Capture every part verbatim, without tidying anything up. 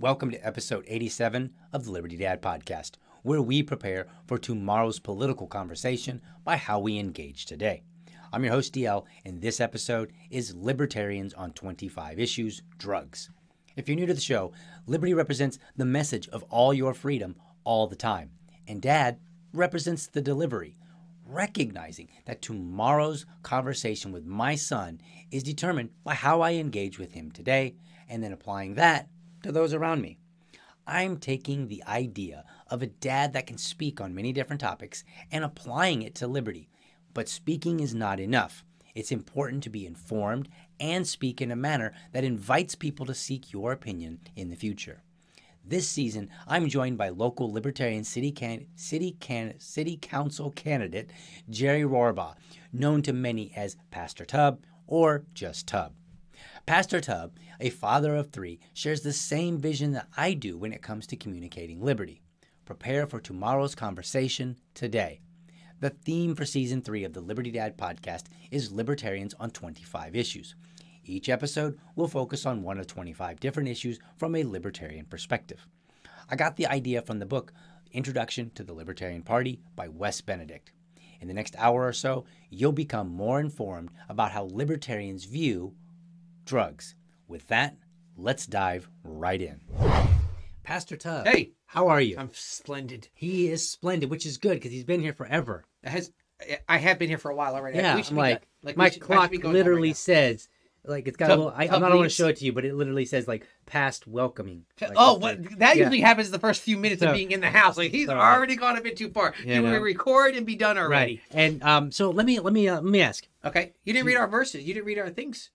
Welcome to episode eighty-seven of the Liberty Dad Podcast, where we prepare for tomorrow's political conversation by how we engage today. I'm your host, D L, and this episode is Libertarians on twenty-five Issues, Drugs. If you're new to the show, liberty represents the message of all your freedom all the time, and Dad represents the delivery, recognizing that tomorrow's conversation with my son is determined by how I engage with him today, and then applying that to those around me. I'm taking the idea of a dad that can speak on many different topics and applying it to liberty. But speaking is not enough. It's important to be informed and speak in a manner that invites people to seek your opinion in the future. This season, I'm joined by local Libertarian City can, City can, City Council candidate Jerry Rohrbaugh, known to many as Pastor Tubb or just Tubb. Pastor Tubb, a father of three, shares the same vision that I do when it comes to communicating liberty. Prepare for tomorrow's conversation today. The theme for Season three of the Liberty Dad Podcast is Libertarians on twenty-five Issues. Each episode will focus on one of twenty-five different issues from a libertarian perspective. I got the idea from the book Introduction to the Libertarian Party by Wes Benedict. In the next hour or so, you'll become more informed about how libertarians view drugs. With that, let's dive right in. Pastor Tubb. Hey. How are you? I'm splendid. He is splendid, which is good because he's been here forever. It has, I have been here for a while already. Yeah, we I'm like, like, my should, clock literally right says, like it's got Tubb, a little, I, I'm not going to show it to you, but it literally says like past welcoming. Like, oh, what, the, that usually yeah. happens the first few minutes so, of being in the house. Like he's so, already gone a bit too far. You will record and be done already. Right. And um, so let me, let me, uh, let me ask. Okay. You didn't read our verses. You didn't read our things.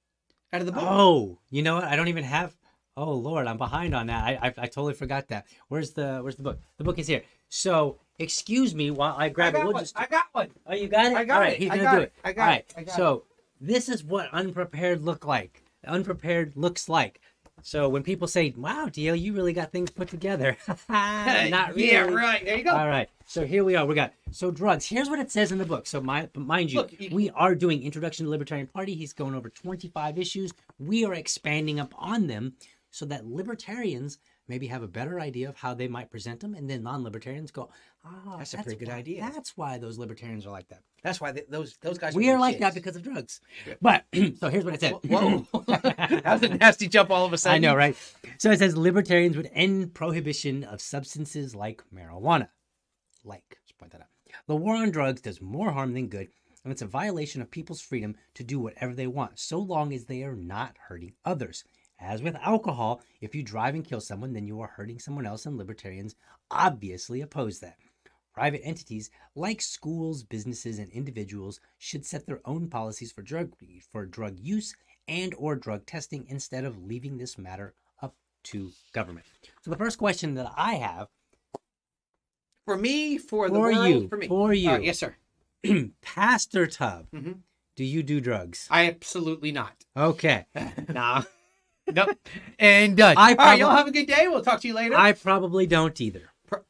Out of the book. Oh, you know what? I don't even have. Oh Lord, I'm behind on that. I, I I totally forgot that. Where's the Where's the book? The book is here. So excuse me while I grab I got it. We'll just... I got one. Oh, you got it. I got All right, it. He's I gonna do it. it. I got All right. it. I got so it. This is what unprepared look like. Unprepared looks like. So when people say, "Wow, D L, you really got things put together," not really. Yeah, right. There you go. All right. So here we are. We got so drugs. Here's what it says in the book. So my, mind you, Look, you, we are doing Introduction to the Libertarian Party. He's going over twenty-five issues. We are expanding upon them so that libertarians maybe have a better idea of how they might present them, and then non-libertarians go, "Ah, that's a pretty good idea. That's why those libertarians are like that. That's why they, those those guys. We are like that because of drugs." But so here's what it said. Whoa, that was a nasty jump all of a sudden. I know, right? So it says libertarians would end prohibition of substances like marijuana. Like, just point that out. The war on drugs does more harm than good, and it's a violation of people's freedom to do whatever they want, so long as they are not hurting others. As with alcohol, if you drive and kill someone, then you are hurting someone else, and libertarians obviously oppose that. Private entities like schools, businesses, and individuals should set their own policies for drug for drug use and or drug testing instead of leaving this matter up to government. So the first question that I have For me, for, for the world, you, for me. For you. Uh, yes, sir. Pastor Tubb, mm-hmm. do you do drugs? I absolutely not. Okay. nah. Nope. And done. I All right, y'all have a good day. We'll talk to you later. I probably don't either. Pro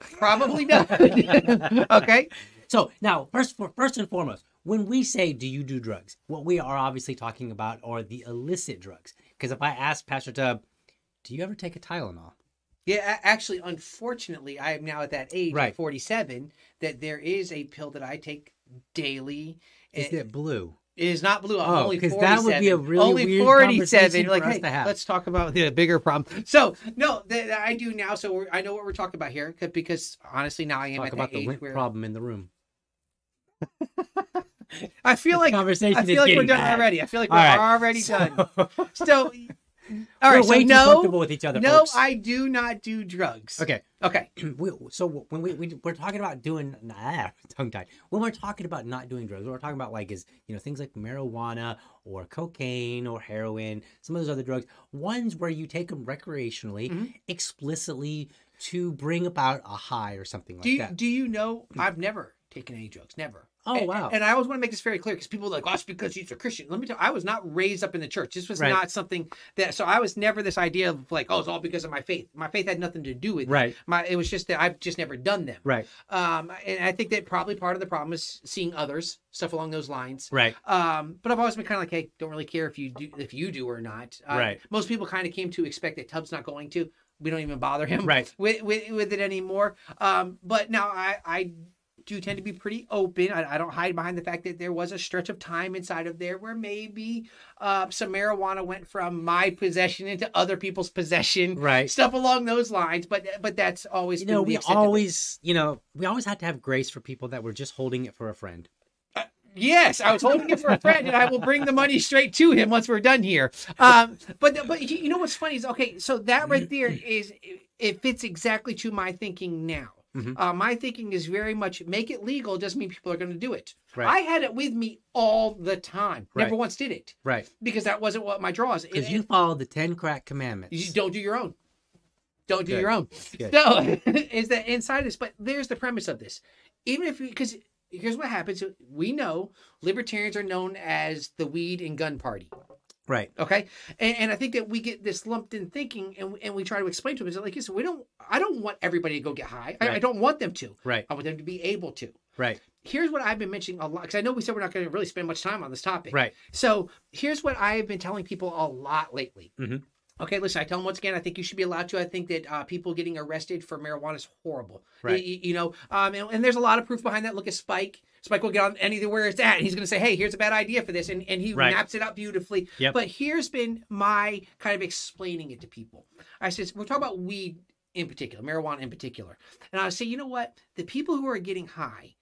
probably not. Okay. So now, first, first and foremost, when we say, do you do drugs? What we are obviously talking about are the illicit drugs. Because if I ask Pastor Tubb, do you ever take a Tylenol? Yeah, actually, unfortunately, I am now at that age, right. forty-seven, that there is a pill that I take daily. Is it blue? It is not blue. I'm oh, only forty-seven. Because that would be a really only weird forty-seven. Like, for hey, to have. Let's talk about the bigger problem. So, no, th I do now. So we're, I know what we're talking about here because, honestly, now I am talk at about that the age where... problem in the room. I feel this like, conversation I feel is like we're done bad. already. I feel like All we're right. already so... done. So... All right, we're way so too no, comfortable with each other, no, folks. I do not do drugs. Okay, okay. we, so when we, we we're talking about doing nah, tongue tied. When we're talking about not doing drugs, what we're talking about like is you know things like marijuana or cocaine or heroin, some of those other drugs, ones where you take them recreationally, mm-hmm. explicitly to bring about a high or something like do you, that. Do you know? I've never taken any drugs, never. Oh, and, wow. And I always want to make this very clear because people are like, oh, it's because you're a Christian. Let me tell you, I was not raised up in the church. This was right. not something that, so I was never this idea of like, oh, it's all because of my faith. My faith had nothing to do with right. it. My, it was just that I've just never done them. Right. Um, and I think that probably part of the problem is seeing others, stuff along those lines. Right. Um, but I've always been kind of like, hey, don't really care if you do, if you do or not. Uh, right. Most people kind of came to expect that Tubb's not going to. we don't even bother him right. with, with, with it anymore. Um, but now I, I do tend to be pretty open. I, I don't hide behind the fact that there was a stretch of time inside of there where maybe uh, some marijuana went from my possession into other people's possession, right? Stuff along those lines. But but that's always you know we always you know we always had to have grace for people that were just holding it for a friend. Yes, I was holding it for a friend, and I will bring the money straight to him once we're done here. Um, but but you know what's funny is, okay, so that right there is, it fits exactly to my thinking now. Mm-hmm. uh, my thinking is very much, make it legal doesn't mean people are going to do it. Right. I had it with me all the time. Right. Never once did it. Right. Because that wasn't what my draw is. Because you followed the ten crack commandments. You don't do your own. Don't do Good. your own. Good. No, is that inside this. But there's the premise of this. Even if, because... Here's what happens. We know libertarians are known as the weed and gun party. Right. Okay. And, and I think that we get this lumped in thinking, and, and we try to explain to them, is like, listen, we don't, I don't want everybody to go get high. Right. I, I don't want them to. Right. I want them to be able to. Right. Here's what I've been mentioning a lot, because I know we said we're not going to really spend much time on this topic. Right. So here's what I've been telling people a lot lately. Mm-hmm. Okay, listen, I tell them once again, I think you should be allowed to. I think that uh, people getting arrested for marijuana is horrible. Right. You, you know, um, and, and there's a lot of proof behind that. Look at Spike. Spike will get on anywhere it's at, and he's going to say, hey, here's a bad idea for this. And, and he right. maps it out beautifully. Yep. But here's been my kind of explaining it to people. I said, we're talking about weed in particular, marijuana in particular. And I say, you know what? The people who are getting high,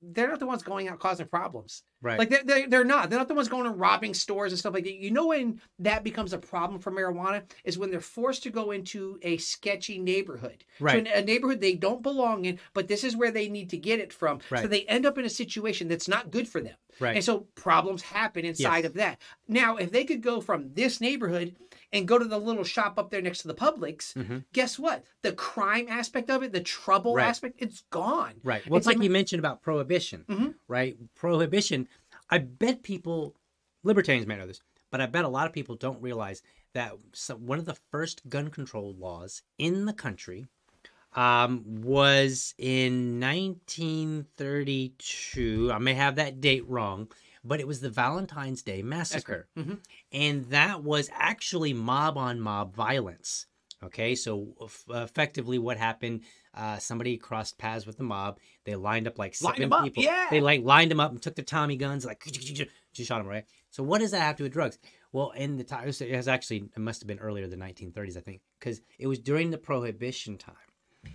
they're not the ones going out causing problems. Right. Like, they're, they're, they're not. They're not the ones going and robbing stores and stuff like that. You know when that becomes a problem for marijuana is when they're forced to go into a sketchy neighborhood. Right. So a neighborhood they don't belong in, but this is where they need to get it from. Right. So they end up in a situation that's not good for them. Right. And so problems happen inside yes. of that. Now, if they could go from this neighborhood and go to the little shop up there next to the Publix, mm-hmm. guess what? The crime aspect of it, the trouble right. aspect, it's gone. Right. Well, it's, it's like, like you mentioned about prohibition, mm-hmm. right? Prohibition, I bet people, libertarians may know this, but I bet a lot of people don't realize that some, one of the first gun control laws in the country um, was in nineteen thirty-two. I may have that date wrong. But it was the Valentine's Day Massacre. Mm-hmm. And that was actually mob on mob violence. Okay, so f effectively what happened, uh, somebody crossed paths with the mob. They lined up like seven lined people. Yeah. They like lined them up and took their Tommy guns, like, just shot them, right? So what does that have to do with drugs? Well, in the time, it was actually, it must have been earlier than nineteen thirties, I think, because it was during the Prohibition time.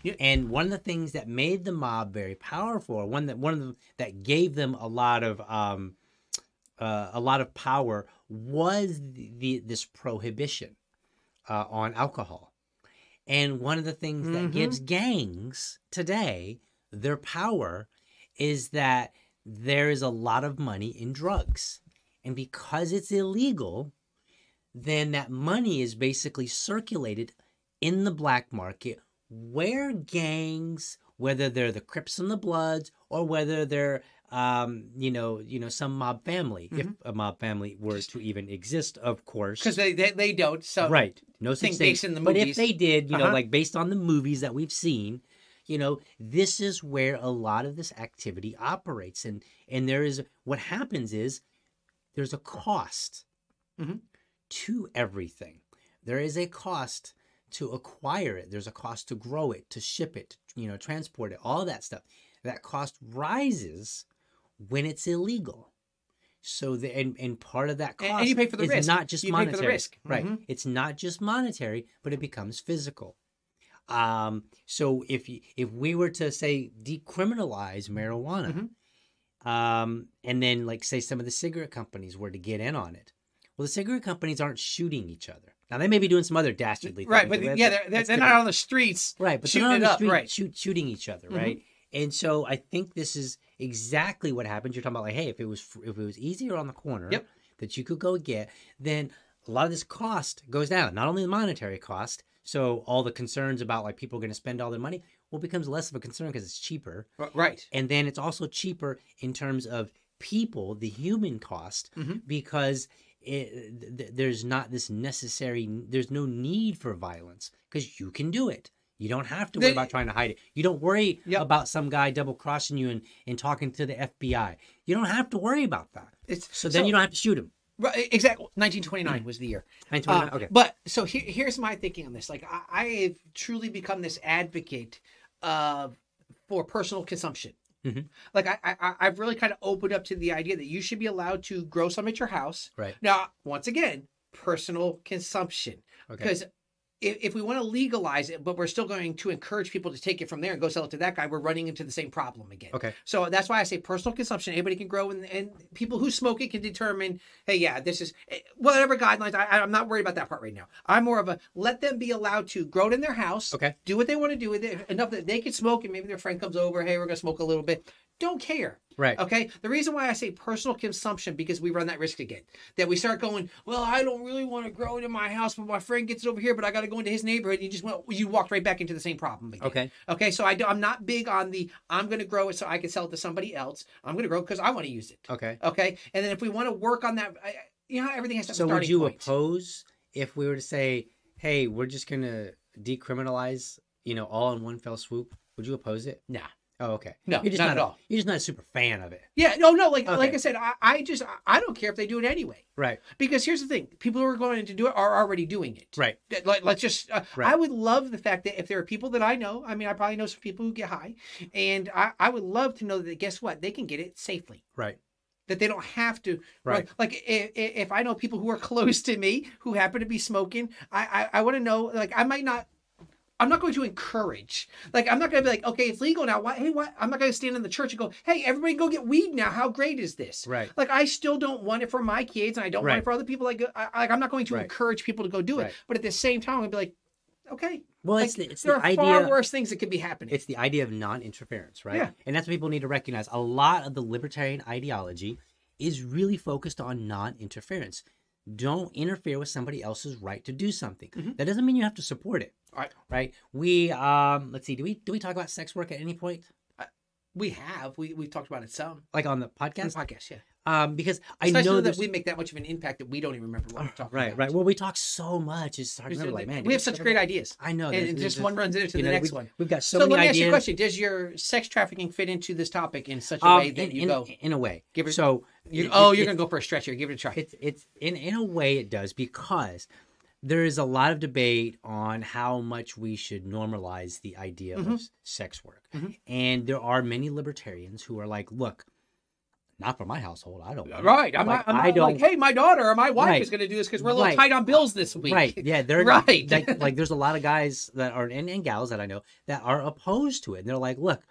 Yeah. And one of the things that made the mob very powerful, one that, one of the, that gave them a lot of... Um, Uh, a lot of power was the, the this prohibition uh, on alcohol. And one of the things mm-hmm. that gives gangs today their power is that there is a lot of money in drugs. And because it's illegal, then that money is basically circulated in the black market where gangs, whether they're the Crips and the Bloods or whether they're Um, you know, you know, some mob family, mm-hmm. if a mob family were to even exist, of course, because they, they they don't. So right, no such thing. Based in the movies. But if they did, you uh-huh. know, like based on the movies that we've seen, you know, this is where a lot of this activity operates, and and there is what happens is there's a cost mm-hmm. to everything. There is a cost to acquire it. There's a cost to grow it, to ship it, you know, transport it, all that stuff. That cost rises when it's illegal. So the and, and part of that cost and, and you pay for the is risk. Not just you monetary. Pay for the risk. Right. Mm-hmm. It's not just monetary, but it becomes physical. Um, so if you, if we were to say decriminalize marijuana, mm-hmm. um, and then like say some of the cigarette companies were to get in on it, well, the cigarette companies aren't shooting each other. Now they may be doing some other dastardly things. Right, but that's, yeah, they're, they're, they're not on the streets. Right, but they're not on the street right. shoot, shooting each other, mm-hmm. right? And so I think this is exactly what happens. You're talking about like, hey, if it was if it was easier on the corner yep. that you could go get, then a lot of this cost goes down. Not only the monetary cost, so all the concerns about like people are going to spend all their money, well, becomes less of a concern because it's cheaper. Right. And then it's also cheaper in terms of people, the human cost, mm-hmm. because it, th there's not this necessary. There's no need for violence because you can do it. You don't have to worry they, about trying to hide it. You don't worry yep. about some guy double-crossing you and, and talking to the F B I. You don't have to worry about that. It's, so then so, you don't have to shoot him. Right, exactly. nineteen twenty-nine was the year. nineteen twenty-nine, uh, okay. But so here, here's my thinking on this. Like I, I have truly become this advocate of for personal consumption. Mm-hmm. Like I, I, I've really kind of opened up to the idea that you should be allowed to grow some at your house. Right. Now, once again, personal consumption. Okay. Because if, if we want to legalize it, but we're still going to encourage people to take it from there and go sell it to that guy, we're running into the same problem again. Okay. So that's why I say personal consumption. Anybody can grow, and, and people who smoke it can determine, hey, yeah, this is whatever guidelines. I, I'm not worried about that part right now. I'm more of a let them be allowed to grow it in their house. Okay. Do what they want to do with it enough that they can smoke, and maybe their friend comes over. Hey, we're gonna smoke a little bit. Don't care. Right. Okay. The reason why I say personal consumption, because we run that risk again, that we start going, well, I don't really want to grow it in my house, but my friend gets it over here, but I got to go into his neighborhood. And you just went, you walked right back into the same problem again. Okay. Okay. So I do, I'm not big on the, I'm going to grow it so I can sell it to somebody else. I'm going to grow it because I want to use it. Okay. Okay. And then if we want to work on that, I, you know, everything has to. So would you point. oppose if we were to say, hey, we're just going to decriminalize, you know, all in one fell swoop? Would you oppose it? Nah. Oh, okay. No, you're just not, not at all. You're just not a super fan of it. Yeah, no, no. Like, okay. like I said, I, I just, I don't care if they do it anyway. Right. Because here's the thing: people who are going to do it are already doing it. Right. Like, let's just. Uh, right. I would love the fact that if there are people that I know, I mean, I probably know some people who get high, and I, I would love to know that. Guess what? They can get it safely. Right. That they don't have to. Right. Like, like if, if I know people who are close to me who happen to be smoking, I, I, I want to know. Like, I might not. I'm not going to encourage. Like, I'm not going to be like, okay, it's legal now. Why? Hey, why? I'm not going to stand in the church and go, hey, everybody go get weed now. How great is this? Right. Like, I still don't want it for my kids, and I don't right. want it for other people. Like, I, like I'm not going to right. encourage people to go do it. Right. But at the same time, I'm going to be like, okay. Well, like, it's the, it's there the are idea, far worse things that could be happening. It's the idea of non-interference, right? Yeah. And that's what people need to recognize. A lot of the libertarian ideology is really focused on non-interference. Don't interfere with somebody else's right to do something. Mm-hmm. That doesn't mean you have to support it. All right. Right. We um. Let's see. Do we do we talk about sex work at any point? Uh, we have. We we've talked about it some. Like on the podcast. On the podcast. Yeah. Um. Because it's I nice know that we make that much of an impact that we don't even remember what we're talking right, about. Right. Right. Well, we talk so much. It's hard to remember. Like, man, we have such great ideas. I know. And just, just one runs into the know, next we, one. We've got so, so many ideas. So let me ask you a question: does your sex trafficking fit into this topic in such a um, way that in, you in, go in a way? Give it. So you, it, oh, it, you're it, gonna go for a stretch here. Give it a try. It's it's in in a way it does, because there is a lot of debate on how much we should normalize the idea mm-hmm. of sex work. Mm-hmm. And there are many libertarians who are like, look, not for my household. I don't. Want right. I'm, like, not, I'm I don't, like, hey, my daughter or my wife right. is going to do this because we're a little right. tight on bills this week. Right. Yeah. They're, right. like, like there's a lot of guys that are, and, and gals that I know that are opposed to it. And they're like, look,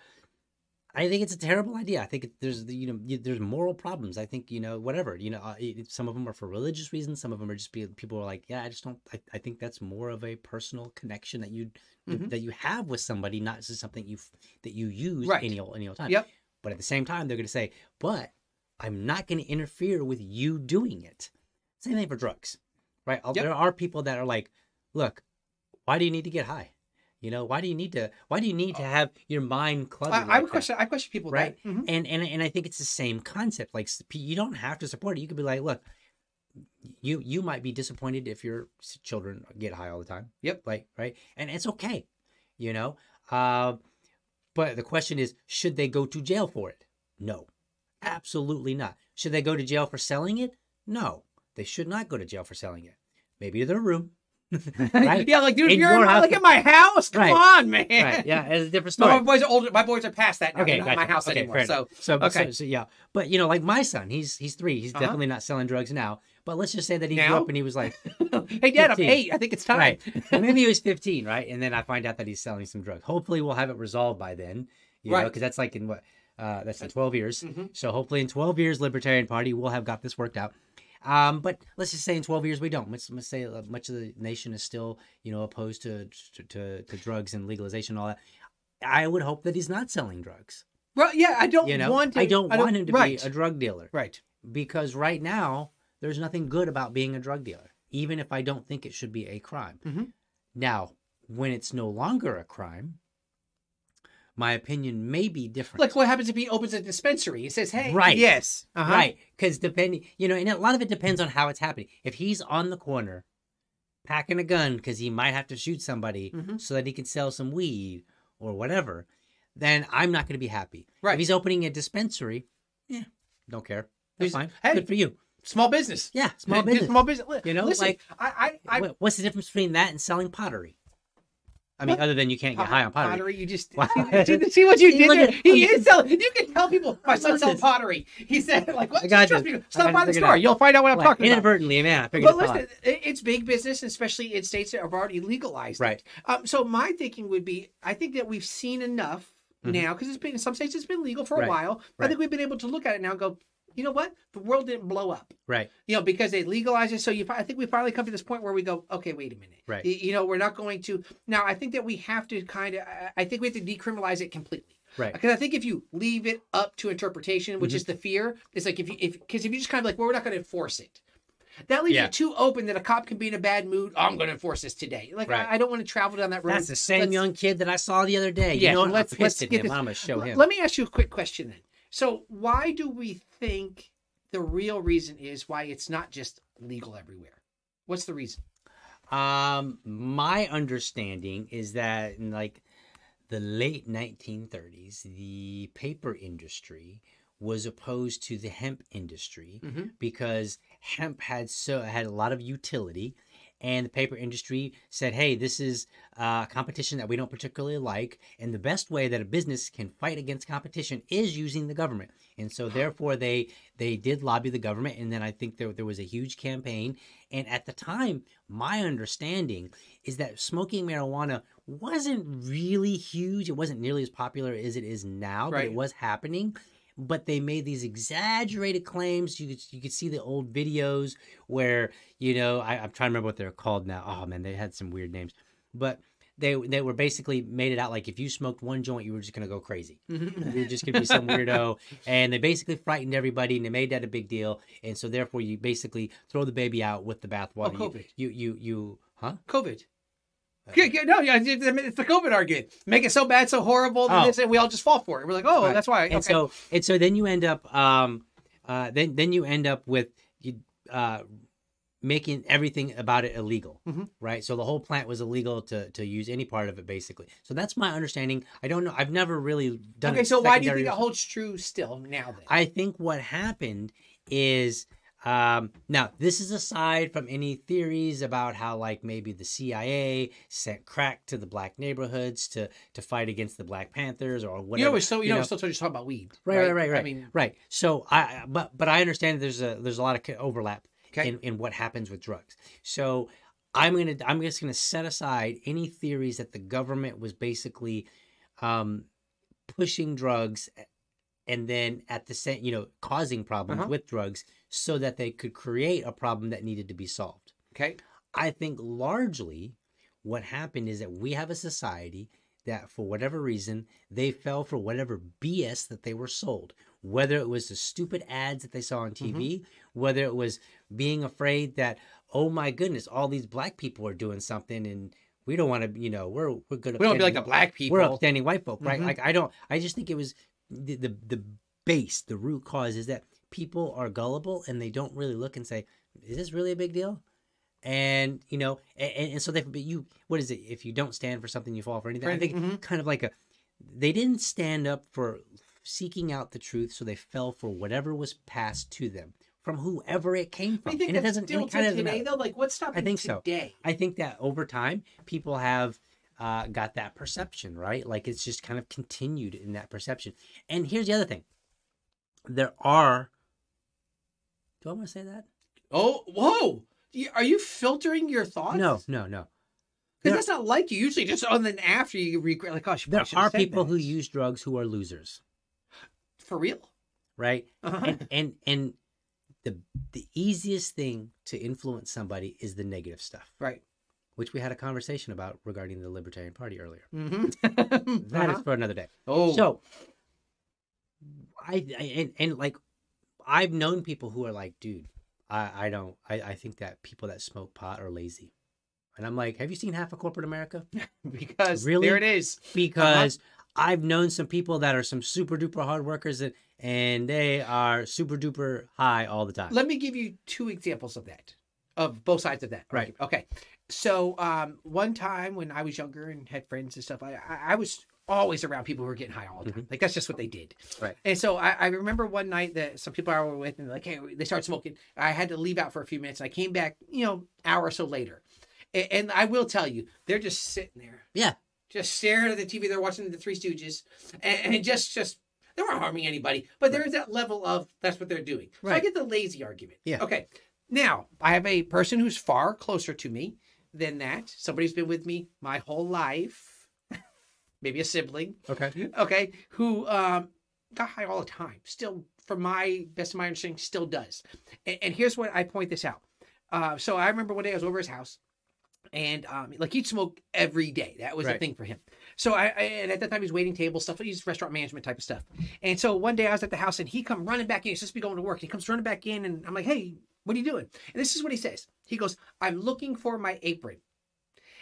I think it's a terrible idea. I think it, there's, you know, there's moral problems. I think, you know, whatever, you know, uh, it, some of them are for religious reasons. Some of them are just be, people are like, yeah, I just don't, I, I think that's more of a personal connection that you, mm-hmm. that you have with somebody, not just something you, that you use right. any old, any old time. Yep. But at the same time, they're going to say, but I'm not going to interfere with you doing it. Same thing for drugs, right? Yep. There are people that are like, look, why do you need to get high? You know, why do you need to? Why do you need to have your mind cluttered? I, like I would that? question. I question people, right? That. Mm-hmm. And and and I think it's the same concept. Like, you don't have to support it. You could be like, look, you you might be disappointed if your children get high all the time. Yep. Like, right, and it's okay, you know. Uh, but the question is, should they go to jail for it? No, absolutely not. Should they go to jail for selling it? No, they should not go to jail for selling it. Maybe to their room. Right? Yeah, like, dude, in you're in my, like in my house. Come right. on, man. Right. Yeah, it's a different story. No, my boys are older. My boys are past that. Now. Okay, not in my house okay, anymore. So, so, okay. so, so, yeah. But you know, like my son, he's he's three. He's uh-huh. definitely not selling drugs now. But let's just say that he now? grew up and he was like, "Hey, Dad, I'm eight. I think it's time." Right. And maybe he was fifteen, right? And then I find out that he's selling some drugs. Hopefully, we'll have it resolved by then. You right. know, because that's like in what uh, that's in twelve years. Mm-hmm. So hopefully, in twelve years, Libertarian Party will have got this worked out. Um, but let's just say in twelve years we don't. Let's, let's say much of the nation is still, you know, opposed to to, to drugs and legalization and all that. I would hope that he's not selling drugs. Well, yeah, I don't you know? want him. I don't I want don't, him to right. be a drug dealer, right? Because right now there's nothing good about being a drug dealer, even if I don't think it should be a crime. Mm-hmm. Now, when it's no longer a crime, my opinion may be different. Like, what happens if he opens a dispensary? He says, hey, right. yes. Uh-huh. Right. Because depending, you know, and a lot of it depends on how it's happening. If he's on the corner packing a gun because he might have to shoot somebody mm-hmm. so that he can sell some weed or whatever, then I'm not going to be happy. Right. If he's opening a dispensary, yeah, don't care. That's he's, fine. Hey, good for you. Small business. Yeah, small business. Small business. You know, listen, like, I, I, I, what's the difference between that and selling pottery? I mean, other than you can't get high on pottery. Pottery, you just... Wow. See, see what you see, did there? At, he is selling... You can tell people, my son sells pottery. He said, like, what? I got you. you. Stop by the store. You'll find out what I'm like, talking inadvertently, about. Inadvertently, man. I figured But listen, it's big business, especially in states that have already legalized right. it. Um, so my thinking would be, I think that we've seen enough mm-hmm. now, because it's been in some states it's been legal for a right. while. Right. I think we've been able to look at it now and go, you know what? The world didn't blow up. Right. You know, because they legalized it. So you, I think we finally come to this point where we go, okay, wait a minute. Right. You know, we're not going to. Now, I think that we have to kind of, I think we have to decriminalize it completely. Right. Because I think if you leave it up to interpretation, which mm-hmm. is the fear, it's like if you, if, because if you just kind of like, well, we're not going to enforce it. That leaves yeah. you too open that a cop can be in a bad mood. Oh, I'm going to enforce this today. Like, right. I, I don't want to travel down that road. That's the same let's, young kid that I saw the other day. Yeah, you know, let's, I'm let's get him. This. I'm going to show him. Let me ask you a quick question then. So why do we think the real reason is why it's not just legal everywhere? What's the reason? Um, my understanding is that in like the late nineteen thirties, the paper industry was opposed to the hemp industry mm-hmm. because hemp had so had a lot of utility, and the paper industry said, hey, this is uh, competition that we don't particularly like, and the best way that a business can fight against competition is using the government. And so therefore they they did lobby the government, and then I think there, there was a huge campaign. And at the time, my understanding is that smoking marijuana wasn't really huge. It wasn't nearly as popular as it is now, right. but it was happening. But they made these exaggerated claims. You could, you could see the old videos where, you know, I, I'm trying to remember what they're called now. Oh, man, they had some weird names. But they they were basically made it out like if you smoked one joint, you were just going to go crazy. You're just going to be some weirdo. And they basically frightened everybody, and they made that a big deal. And so, therefore, you basically throw the baby out with the bathwater. Oh, COVID. You, you, you, you, huh? COVID. No, yeah, it's the COVID argument. Make it so bad, so horrible, oh. and we all just fall for it. We're like, oh, right. that's why. Okay. And so, and so then you end up, um, uh, then then you end up with uh, making everything about it illegal, mm-hmm. right? So the whole plant was illegal to to use any part of it, basically. So that's my understanding. I don't know. I've never really done. Okay, so why do you think it holds true still now? Then I think what happened is. Um, now, this is aside from any theories about how, like, maybe the C I A sent crack to the black neighborhoods to to fight against the Black Panthers or whatever. You know, we're still, you know, know. We're still talking about weed. Right, right, right, right. I mean, right. So, I but but I understand that there's a there's a lot of overlap okay. in in what happens with drugs. So I'm gonna I'm just gonna set aside any theories that the government was basically um, pushing drugs. And then at the same, you know, causing problems uh-huh. with drugs so that they could create a problem that needed to be solved. Okay. I think largely what happened is that we have a society that for whatever reason, they fell for whatever B S that they were sold, whether it was the stupid ads that they saw on T V, mm-hmm. whether it was being afraid that, oh my goodness, all these black people are doing something and we don't want to, you know, we're, we're good. We don't be like the black people. We're upstanding white folk, right? Mm-hmm. Like, I don't, I just think it was... The, the the base, the root cause is that people are gullible and they don't really look and say, is this really a big deal? And, you know, and, and so they, you, what is it? If you don't stand for something, you fall for anything. I think mm-hmm. kind of like a, they didn't stand up for seeking out the truth. So they fell for whatever was passed to them from whoever it came from. I think and that's it doesn't, still it kind of today though? Like what's stopping I think today? So. I think that over time people have, Uh, got that perception, right? Like it's just kind of continued in that perception. And here's the other thing. There are... Do I want to say that? Oh, whoa! Are you filtering your thoughts? No, no, no. Because that's not like you. Usually just on then after you regret, like, gosh, there are people who use drugs who are losers. For real? Right? Uh-huh. And, and, and the the easiest thing to influence somebody is the negative stuff. Right. Which we had a conversation about regarding the Libertarian Party earlier. Mm-hmm. That uh-huh. is for another day. Oh, so I, I and, and like I've known people who are like, dude, I, I don't, I, I think that people that smoke pot are lazy, and I'm like, have you seen Half of Corporate America? Because really, there it is. Because uh-huh. I've known some people that are some super duper hard workers and and they are super duper high all the time. Let me give you two examples of that, of both sides of that. Right. Okay. So um, one time when I was younger and had friends and stuff, I, I, I was always around people who were getting high all the time. Mm-hmm. Like, that's just what they did. Right. And so I, I remember one night that some people I were with, and like, hey, they started smoking. I had to leave out for a few minutes, and I came back, you know, hour or so later. And, and I will tell you, they're just sitting there. Yeah. Just staring at the T V. They're watching the Three Stooges. And, and it just, just, they weren't harming anybody. But there's that level of, that's what they're doing. Right. So I get the lazy argument. Yeah. Okay. Now, I have a person who's far closer to me than that. Somebody's been with me my whole life. Maybe a sibling. Okay. Okay. Who um, got high all the time. Still, from my best of my understanding, still does. And, and here's what I point this out. Uh, so I remember one day I was over his house, and um, like he'd smoke every day. That was right. a thing for him. So I, I and at that time he's waiting table stuff. He's restaurant management type of stuff. And so one day I was at the house, and he come running back in. He's supposed to be going to work. He comes running back in, and I'm like, "Hey, what are you doing?" And this is what he says. He goes, "I'm looking for my apron."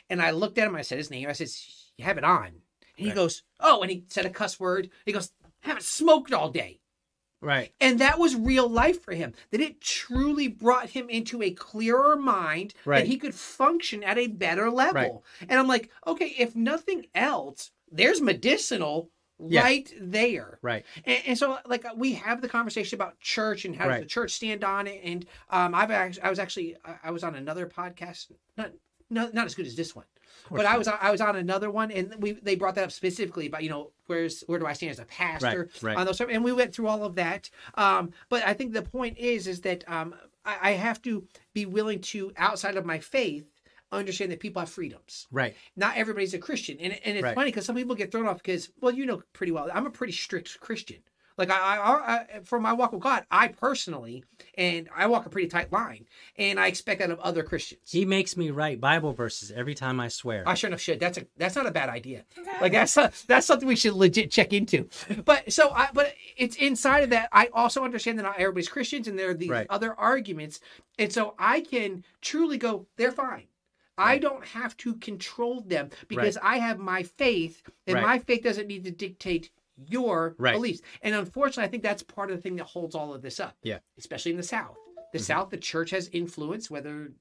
And I looked at him. I said his name. I said, "You have it on." And he right. goes, oh, and he said a cuss word. He goes, I haven't smoked all day. Right. And that was real life for him. That it truly brought him into a clearer mind right. that he could function at a better level. Right. And I'm like, okay, if nothing else, there's medicinal yeah. right there. Right. And, and so, like, we have the conversation about church and how right. does the church stand on it. And um, I've actually, I was actually, I was on another podcast, not not, not as good as this one. But I was I was on another one, and we they brought that up specifically about, you know, where's where do I stand as a pastor right, right. on those, and we went through all of that. Um, but I think the point is is that um, I, I have to be willing to, outside of my faith, understand that people have freedoms. Right. Not everybody's a Christian, and and it's right. funny because some people get thrown off because, well, you know pretty well, I'm a pretty strict Christian. Like, I, I, I, for my walk with God, I personally, and I walk a pretty tight line, and I expect that of other Christians. He makes me write Bible verses every time I swear. I sure enough should. That's a, that's not a bad idea. Like, that's a, that's something we should legit check into. But so, I, but it's inside of that. I also understand that not everybody's Christians, and there are these right. other arguments, and so I can truly go, they're fine. Right. I don't have to control them because right. I have my faith, and right. my faith doesn't need to dictate your right. beliefs. And unfortunately, I think that's part of the thing that holds all of this up. Yeah. Especially in the South. The mm-hmm. South, the church has influence, whether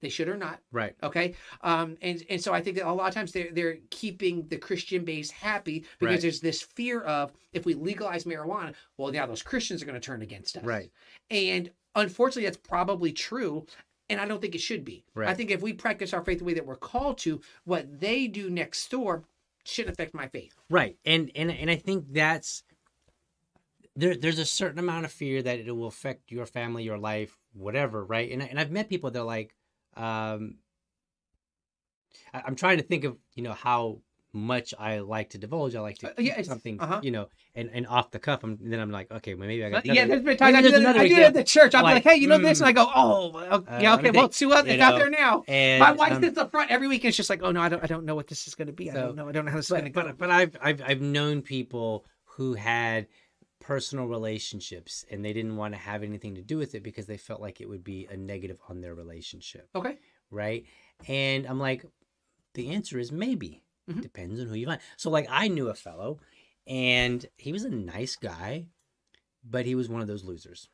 they should or not. Right. Okay. Um, and, and so I think that a lot of times they're, they're keeping the Christian base happy because right. there's this fear of, if we legalize marijuana, well, now those Christians are going to turn against us. Right. And unfortunately, that's probably true. And I don't think it should be. Right. I think if we practice our faith the way that we're called to, what they do next door shouldn't affect my faith. Right. And and and I think that's there there's a certain amount of fear that it will affect your family, your life, whatever, right? And and I've met people that are like, um I, I'm trying to think of, you know, how much I like to divulge. I like to uh, yeah, something, uh-huh. you know, and, and off the cuff, I'm, and then I'm like, okay, well, maybe I got another, yeah, there's been times I, do that, I do that at the church. I'm like, like, hey, you know mm, this? And I go, oh, okay, yeah, okay, uh, well, two others out there now. And, My wife um, sits up front every week, and she's like, oh, no, I don't I don't know what this is going to be. So, I don't know. I don't know how this is going to go. But, but I've, I've, I've known people who had personal relationships, and they didn't want to have anything to do with it because they felt like it would be a negative on their relationship. Okay. Right? And I'm like, the answer is maybe. Mm-hmm. Depends on who you find. So, like, I knew a fellow, and he was a nice guy, but he was one of those losers.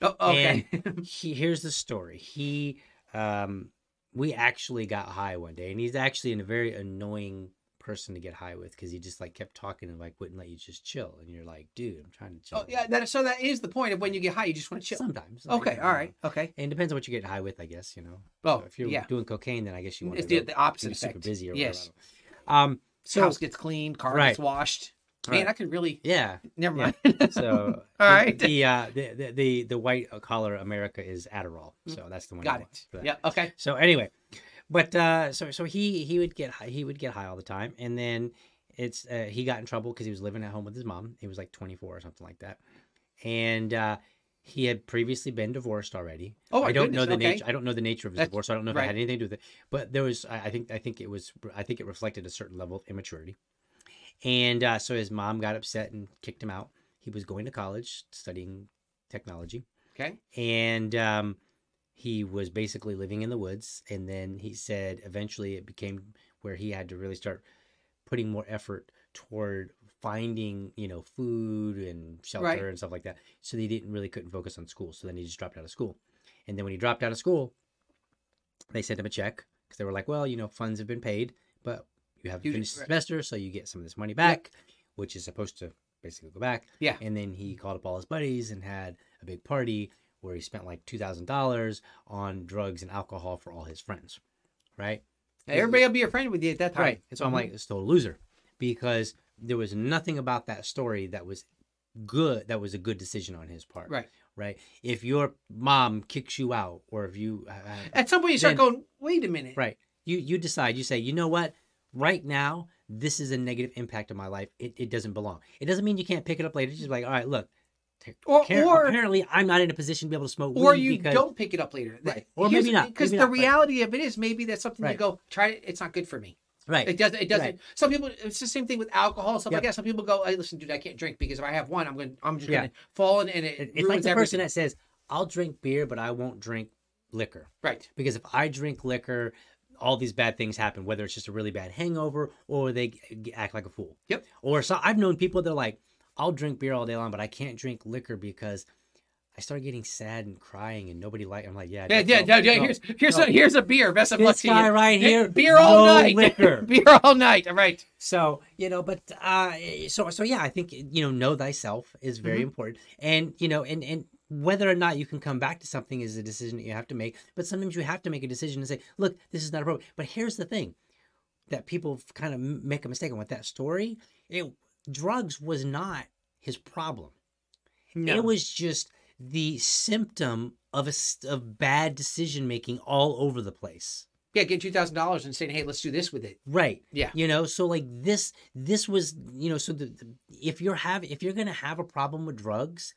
Oh, okay. And he, here's the story. He, um, we actually got high one day, and he's actually a very annoying person to get high with because he just, like, kept talking and, like, wouldn't let you just chill. And you're like, dude, I'm trying to chill. Oh, yeah. That, so that is the point of when you get high, you just want to chill. Sometimes. Okay. Like, all right. Know. Okay. And it depends on what you get high with, I guess, you know. Oh, so if you're yeah. doing cocaine, then I guess you want it's to It's the opposite effect. Super busy or yes. whatever. Um, so house gets cleaned, car right. gets washed. Man, right. I could really, yeah, never mind. Yeah. So, all right, the, the, uh, the, the, the, the white collar America is Adderall. So that's the one. Got it. Yeah. Okay. So anyway, but, uh, so, so he, he would get high, he would get high all the time. And then it's, uh, he got in trouble cause he was living at home with his mom. He was like twenty-four or something like that. And, uh, he had previously been divorced already. Oh, I don't goodness. know the okay. nature. I don't know the nature of his That's, divorce. So I don't know if right. it had anything to do with it. But there was, I think, I think it was, I think it reflected a certain level of immaturity. And uh, so his mom got upset and kicked him out. He was going to college, studying technology. Okay. And um, he was basically living in the woods. And then he said, eventually, it became where he had to really start putting more effort toward finding, you know, food and shelter right. and stuff like that. So they didn't really couldn't focus on school. So then he just dropped out of school. And then when he dropped out of school, they sent him a check because they were like, well, you know, funds have been paid, but you have to finish the semester, so you get some of this money back, yep. which is supposed to basically go back. Yeah. And then he called up all his buddies and had a big party where he spent like two thousand dollars on drugs and alcohol for all his friends, right? Now, everybody will be a friend with you at that time. Right. And so mm-hmm. I'm like, it's still a loser, because there was nothing about that story that was good, that was a good decision on his part. Right. Right. If your mom kicks you out, or if you... Uh, at some point you start then, going, wait a minute. Right. You you decide, you say, you know what? Right now, this is a negative impact on my life. It, it doesn't belong. It doesn't mean you can't pick it up later. It's just like, all right, look. Or, or apparently I'm not in a position to be able to smoke weed. Or you because, don't pick it up later. Right. Or maybe not. Because the not, reality right. of it is maybe that's something right. you go, try it. It's not good for me. Right. It doesn't. It doesn't. Right. Some people, it's the same thing with alcohol, stuff yep. like that. Some people go, hey, listen, dude, I can't drink because if I have one, I'm going, I'm just yeah. going to fall in, and it, it it's like the everything. person that says, I'll drink beer, but I won't drink liquor. Right. Because if I drink liquor, all these bad things happen, whether it's just a really bad hangover or they act like a fool. Yep. Or so I've known people that are like, I'll drink beer all day long, but I can't drink liquor because I started getting sad and crying, and nobody liked. I'm like, yeah, yeah, yeah, no, yeah. No, here's here's no. a here's a beer. Best of luck to you. This guy right here, beer all no night, liquor, beer all night. All right. So you know, but uh, so so yeah, I think you know, know thyself is very mm-hmm. important, and you know, and and whether or not you can come back to something is a decision that you have to make. But sometimes you have to make a decision and say, look, this is not appropriate. But here's the thing, that people kind of make a mistake on with that story. It, drugs was not his problem. No. It was just the symptom of a of bad decision making all over the place. Yeah, get two thousand dollars and saying, "Hey, let's do this with it." Right. Yeah. You know, so like this, this was, you know, so the, the, if you're have if you're gonna have a problem with drugs,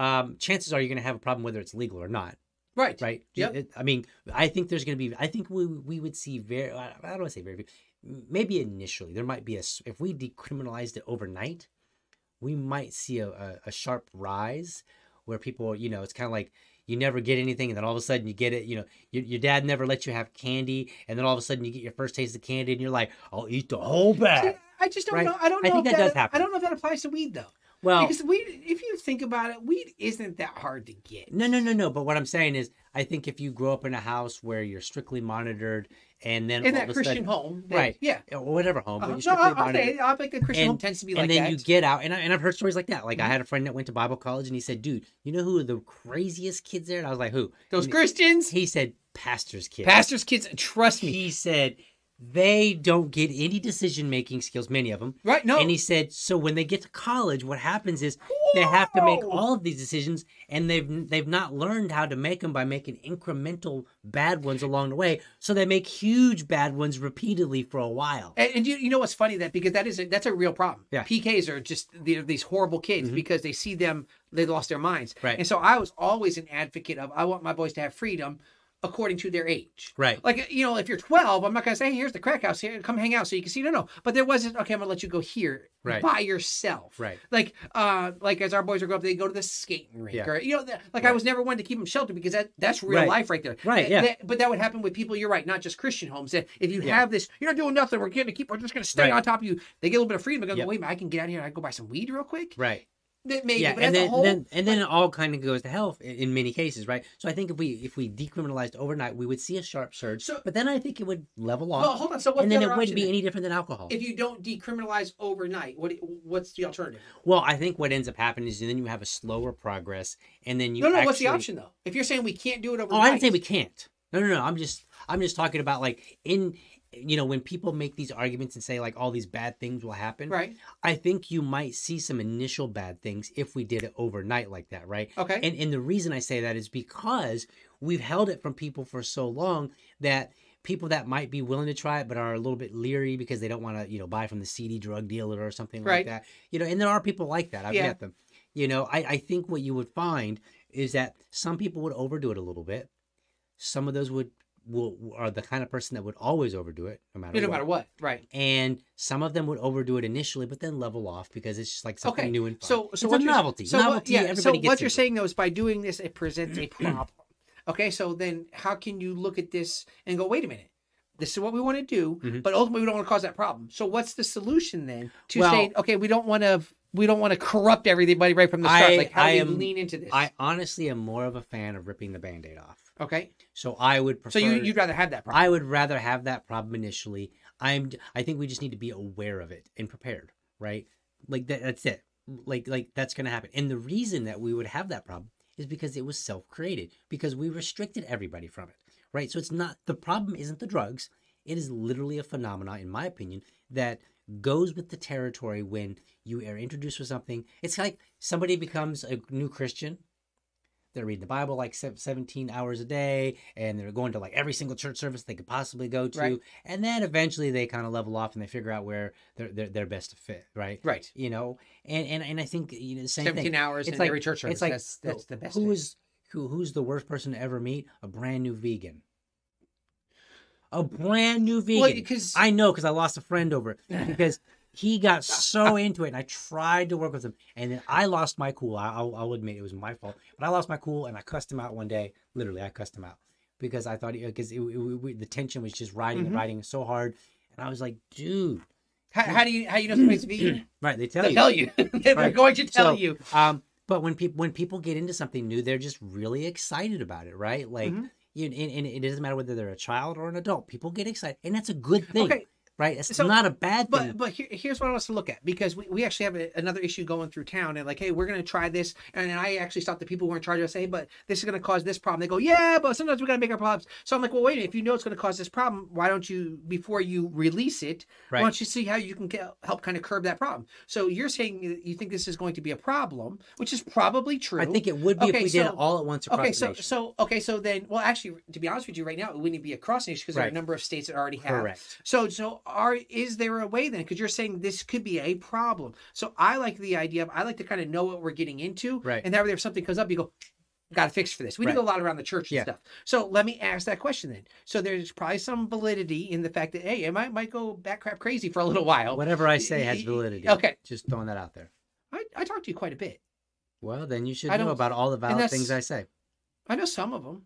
um, chances are you're gonna have a problem whether it's legal or not. Right. Right. Yeah. I mean, I think there's gonna be. I think we we would see very. I don't want to say very few. Maybe initially there might be a. If we decriminalized it overnight, we might see a, a, a sharp rise where people, you know, it's kind of like you never get anything and then all of a sudden you get it, you know, your, your dad never let you have candy and then all of a sudden you get your first taste of candy and you're like, I'll eat the whole bag. See, I just don't right? know. I don't know I think if that, that does happen. I don't know if that applies to weed though. Well, because weed, if you think about it, weed isn't that hard to get. No, no, no, no. But what I'm saying is, I think if you grow up in a house where you're strictly monitored, and then in all that of Christian sudden, home, then, right? Yeah, or whatever home. Uh, but you're no, I'll, I'll say I think the Christian and, home tends to be like that. And then you get out, and I, and I've heard stories like that. Like mm-hmm. I had a friend that went to Bible college, and he said, "Dude, you know who are the craziest kids there?" And I was like, "Who? Those and Christians?" He said, "Pastors' kids." Pastors' kids. Trust me. He said. They don't get any decision-making skills, many of them. Right, no. And he said, so when they get to college, what happens is Whoa. they have to make all of these decisions, and they've they've not learned how to make them by making incremental bad ones along the way. So they make huge bad ones repeatedly for a while. And, and you, you know what's funny? That because that is a, that's a real problem. Yeah. P Ks are just these horrible kids mm-hmm. because they see them, they lost their minds. Right. And so I was always an advocate of, I want my boys to have freedom according to their age. Right. Like, you know, if you're twelve, I'm not going to say, hey, here's the crack house here. Come hang out so you can see. No, no. But there wasn't, okay, I'm going to let you go here right. by yourself. Right. Like, uh, like as our boys are growing up, they go to the skating rink. Yeah. Or, you know, the, like right. I was never one to keep them sheltered because that, that's real right. life right there. Right, yeah. That, but that would happen with people, you're right, not just Christian homes. That if you yeah. have this, you're not doing nothing. We're going to keep, we're just going to stay right. on top of you. They get a little bit of freedom. They go, yep. wait a minute, I can get out of here and I can go buy some weed real quick. Right. That maybe, yeah, but and then, whole, then and then it all kind of goes to hell in, in many cases, right? So I think if we if we decriminalized overnight, we would see a sharp surge. So, but then I think it would level off. Well, hold on. So what's and the then it wouldn't be then? any different than alcohol. If you don't decriminalize overnight, what what's the alternative? Well, I think what ends up happening is then you have a slower progress, and then you no no. Actually... What's the option though? If you're saying we can't do it overnight, oh, I didn't say we can't. No, no, no. I'm just I'm just talking about like in. You know, when people make these arguments and say, like, all these bad things will happen. Right. I think you might see some initial bad things if we did it overnight like that, right? Okay. And and the reason I say that is because we've held it from people for so long that people that might be willing to try it but are a little bit leery because they don't want to, you know, buy from the seedy drug dealer or something right. like that. You know, and there are people like that. I've yeah. met them. You know, I, I think what you would find is that some people would overdo it a little bit. Some of those would... Will, are the kind of person that would always overdo it no matter no, what. No matter what, right. And some of them would overdo it initially, but then level off because it's just like something okay. new and fun. So, so it's a novelty. So novelty, what, yeah, everybody so gets what you're it. saying, though, is by doing this, it presents a problem. Okay, so then how can you look at this and go, wait a minute, this is what we want to do, mm-hmm. but ultimately we don't want to cause that problem. So what's the solution then to well, say, okay, we don't want to we don't want to corrupt everybody right from the start. I, like how I do you am, lean into this? I honestly am more of a fan of ripping the Band-Aid off. Okay. So I would prefer... So you, you'd rather have that problem? I would rather have that problem initially. I'm, I think we just need to be aware of it and prepared, right? Like that, that's it. Like, like that's going to happen. And the reason that we would have that problem is because it was self-created, because we restricted everybody from it, right? So it's not, the problem isn't the drugs. It is literally a phenomenon, in my opinion, that goes with the territory when you are introduced with something. It's like somebody becomes a new Christian. They're reading the Bible like seventeen hours a day, and they're going to like every single church service they could possibly go to. Right. And then eventually they kind of level off and they figure out where they're, they're, they're best to fit, right? Right. You know, and, and, and I think, you know, the same seventeen thing. Hours it's in like, every church service. It's like, that's, that's the best who thing. Is, who, who's the worst person to ever meet? A brand new vegan. A brand new vegan. Well, cause... I know, because I lost a friend over it. Because... He got so into it, and I tried to work with him, and then I lost my cool. I, I'll, I'll admit it was my fault, but I lost my cool, and I cussed him out one day. Literally, I cussed him out because I thought because it, it, it, it, the tension was just riding mm-hmm. and riding so hard, and I was like, dude, how, how do you how you know somebody's vegan? Right, they tell they you. Tell you. They're right. going to tell so, you. Um, but when people when people get into something new, they're just really excited about it, right? Like, mm-hmm. you and, and it doesn't matter whether they're a child or an adult. People get excited, and that's a good thing. Okay. Right? It's so, not a bad thing. But, but here, here's what I want us to look at, because we, we actually have a, another issue going through town, and like, hey, we're going to try this. And I actually thought the people who were in charge of us, hey, but this is going to cause this problem. They go, yeah, but sometimes we're going to make our problems. So I'm like, well, wait a minute. If you know it's going to cause this problem, why don't you, before you release it, right. why don't you see how you can help kind of curb that problem? So you're saying you think this is going to be a problem, which is probably true. I think it would be okay, if we so, did it all at once across okay, so, the nation. So, okay, so then, well, actually, to be honest with you right now, it wouldn't be across the nation because right. there are a number of states that already have. Correct. So, so Are, is there a way then? Because you're saying this could be a problem. So I like the idea of, I like to kind of know what we're getting into. Right. And that way if something comes up, you go, got to fix for this. We right. do a lot around the church and yeah. stuff. So let me ask that question then. So there's probably some validity in the fact that, hey, I might, might go bat crap crazy for a little while. Whatever I say has validity. Okay. Just throwing that out there. I, I talk to you quite a bit. Well, then you should know about all the valid things I say. I know some of them.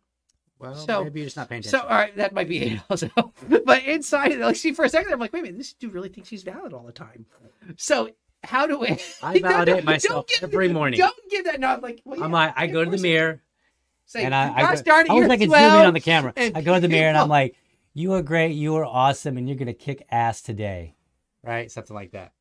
Well, so, maybe you're just not paying attention. So, all right, that might be it also. But inside, like, see, for a second, I'm like, wait a minute, this dude really thinks he's valid all the time. So, how do I? I validate myself every morning. Don't give that. No, I'm like, well, yeah, I'm like, I go to the mirror, say, and I, I, go, started, I was like, I can zoom in on the camera. I go to the mirror, and I'm like, you are great, you are awesome, and you're gonna kick ass today, right? Something like that.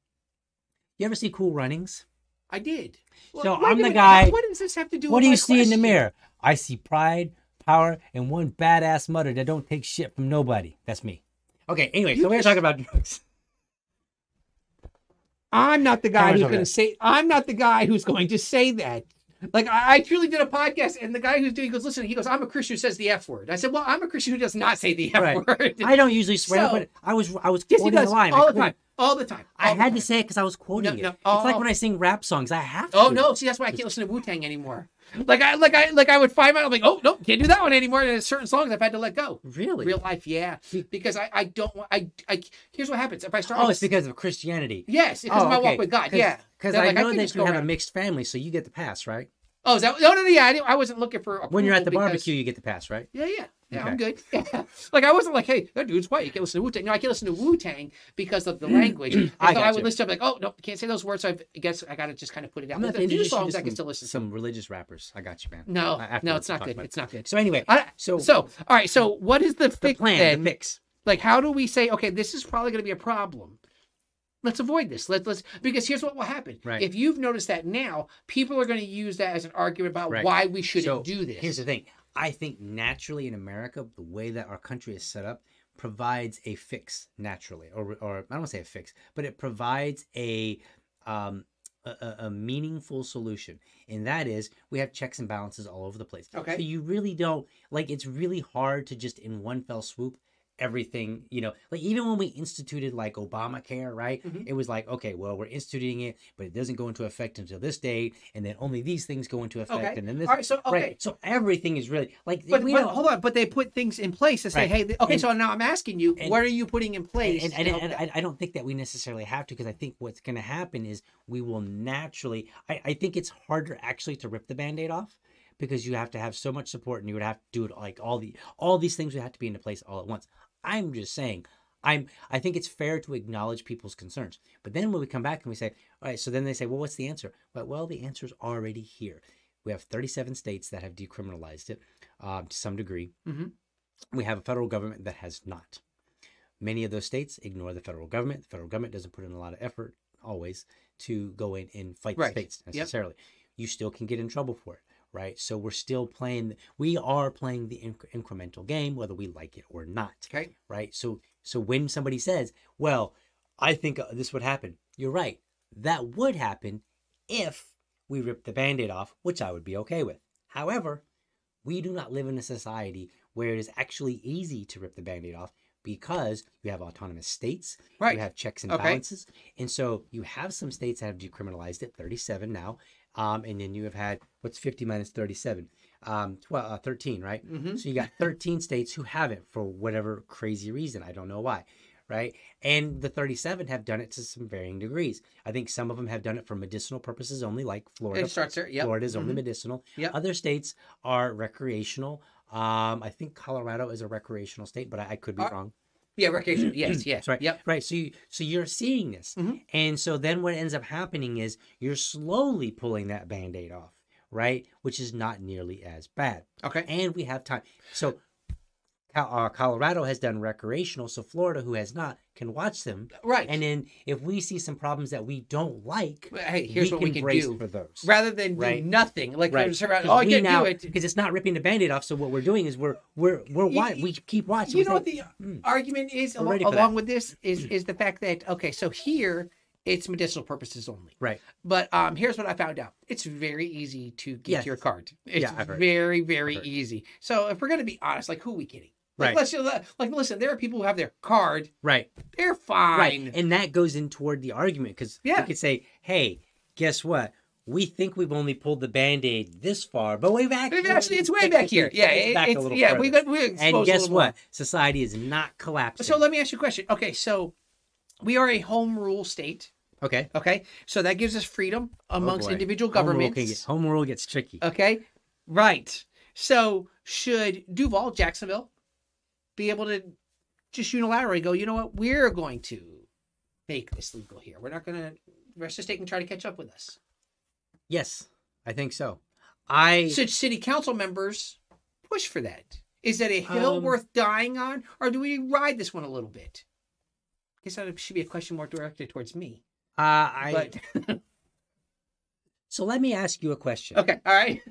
You ever see Cool Runnings? I did. Well, so I'm the guy. What does this have to do? What do you see in the mirror? I see pride, power, and one badass mutter that don't take shit from nobody. That's me. Okay, anyway, you so we're talking about drugs. I'm not the guy Cameron's who's going to say, I'm not the guy who's going to say that. Like, I, I truly did a podcast, and the guy who's doing, he goes, listen, he goes, I'm a Christian who says the F word. I said, well, I'm a Christian who does not say the F right. word. I don't usually swear, so, but I was, I was quoting yes, the line. All I the time. All the time. All I the had time. to say it because I was quoting no, no, it. All, it's like all. when I sing rap songs. I have to. Oh, no. See, that's why I can't listen to Wu-Tang anymore. Like, I like I, like I I would find out, I'm like, oh, no, can't do that one anymore. And there's certain songs I've had to let go. Really? Real life, yeah. Because I, I don't want, I, I, here's what happens. If I start. Oh, with, it's because of Christianity. Yes, because oh, of my okay. walk with God, Cause, yeah. Because I like, know I that you have around. a mixed family, so you get the pass, right? Oh, is that? No, no, no, yeah. I, didn't, I wasn't looking for approval. When you're at the because, barbecue, you get the pass, right? Yeah, yeah. Yeah, okay. I'm good. Yeah. Like, I wasn't like, hey, that dude's white. You can't listen to Wu-Tang. No, I can't listen to Wu-Tang because of the language. I, I thought I would you. listen to it, like, oh, no, can't say those words. So I've, I guess I got to just kind of put it out. But the new songs I can still listen to. Some religious rappers. I got you, man. No, I, no, it's not good. It's not good. So anyway. I, so, so, all right. So what is the, the fix plan, then? The mix. Like, how do we say, okay, this is probably going to be a problem. Let's avoid this. Let's let's because here's what will happen. Right. If you've noticed that now, people are going to use that as an argument about right. why we shouldn't so, do this. Here's the thing. I think naturally in America, the way that our country is set up provides a fix naturally, or or I don't want to say a fix, but it provides a, um, a a meaningful solution, and that is we have checks and balances all over the place. Okay, so you really don't like. It's really hard to just in one fell swoop everything. You know, like even when we instituted like Obamacare, right? Mm-hmm. It was like, okay, well, we're instituting it, but it doesn't go into effect until this date, and then only these things go into effect, okay. and then this. All right, so okay, right. so everything is really like. But, we but hold on, but they put things in place to say, right. hey, okay, and, so now I'm asking you, and, what are you putting in place? And, and, and, and, and I don't think that we necessarily have to, because I think what's going to happen is we will naturally. I, I think it's harder actually to rip the Band-Aid off, because you have to have so much support, and you would have to do it like all the all these things would have to be into place all at once. I'm just saying, I'm, I think it's fair to acknowledge people's concerns. But then when we come back and we say, all right, so then they say, well, what's the answer? Well, well the answer's already here. We have thirty-seven states that have decriminalized it uh, to some degree. Mm-hmm. We have a federal government that has not. Many of those states ignore the federal government. The federal government doesn't put in a lot of effort always to go in and fight right. the states necessarily. Yep. You still can get in trouble for it, right? So we're still playing, we are playing the inc incremental game, whether we like it or not, okay. right? So so when somebody says, well, I think this would happen, you're right. That would happen if we ripped the Band-Aid off, which I would be okay with. However, we do not live in a society where it is actually easy to rip the Band-Aid off, because you have autonomous states, right. you have checks and okay. balances. And so you have some states that have decriminalized it, thirty-seven now. Um, and then you have had, what's fifty minus thirty-seven? Um, twelve, uh, thirteen, right? Mm-hmm. So you got thirteen states who haven't for whatever crazy reason. I don't know why, right? And the thirty-seven have done it to some varying degrees. I think some of them have done it for medicinal purposes only, like Florida. It starts there, yep. Florida is mm-hmm. only medicinal. Yep. Other states are recreational. Um, I think Colorado is a recreational state, but I, I could be uh, wrong. Yeah, recreational. yes, yes. Right. Yep. Right. So, you, so you're seeing this. Mm-hmm. And so then what ends up happening is you're slowly pulling that Band-Aid off, right? Which is not nearly as bad. Okay. And we have time. So uh, Colorado has done recreational. So Florida, who has not, can watch them. Right. And then if we see some problems that we don't like, hey, here's we what can we can brace do for those. Rather than right? do nothing. Like right. around, oh, you now, do it because it's not ripping the Band-Aid off. So what we're doing is we're we're we're you, you, we keep watching. You we know think, what the mm, argument is al along that. with this is is the fact that okay, so here it's medicinal purposes only. Right. But um, here's what I found out. It's very easy to get yes. your card. It's yeah, very very easy. So if we're gonna be honest, like who are we kidding? Like, right. let's, like, listen, there are people who have their card. Right. They're fine. Right. And that goes in toward the argument because yeah. you could say, hey, guess what? We think we've only pulled the Band-Aid this far, but way back. It's actually, it's way back here. Yeah. It's back it's, a little yeah. We got, we're and guess what? More. Society is not collapsing. So let me ask you a question. Okay. So we are a home rule state. Okay. Okay. So that gives us freedom amongst oh individual governments. Home rule, get, home rule gets tricky. Okay. Right. So should Duval, Jacksonville, be able to just unilaterally go, you know what, we're going to make this legal here. We're not going to, the rest of the state can try to catch up with us. Yes, I think so. I Should city council members push for that? Is that a hill um, worth dying on, or do we ride this one a little bit? I guess that should be a question more directed towards me. Uh, I. But... so let me ask you a question. Okay, all right.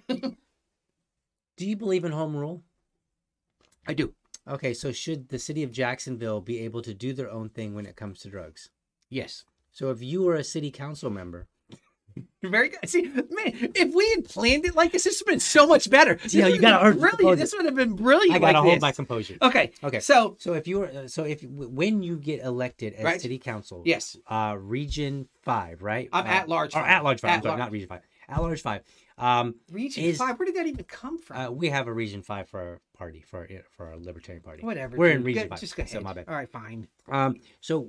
Do you believe in home rule? I do. Okay, so should the city of Jacksonville be able to do their own thing when it comes to drugs? Yes. So if you were a city council member... Very good. See, man, if we had planned it like this, this would have been so much better. This yeah, you got to earn brilliant. This would have been brilliant. I got to like hold my composure. Okay. Okay. So, so if you were, so if when you get elected as right? city council, yes, uh, Region Five, right? I'm uh, at large. Or five. At large five. At I'm sorry, large. Not Region Five. At large five. Um, region is, five. Where did that even come from? Uh, we have a Region Five for our party, for our, for our Libertarian Party. Whatever. We're dude. in Region go, Five. Just go so ahead. My bad. All right, fine. Um, so,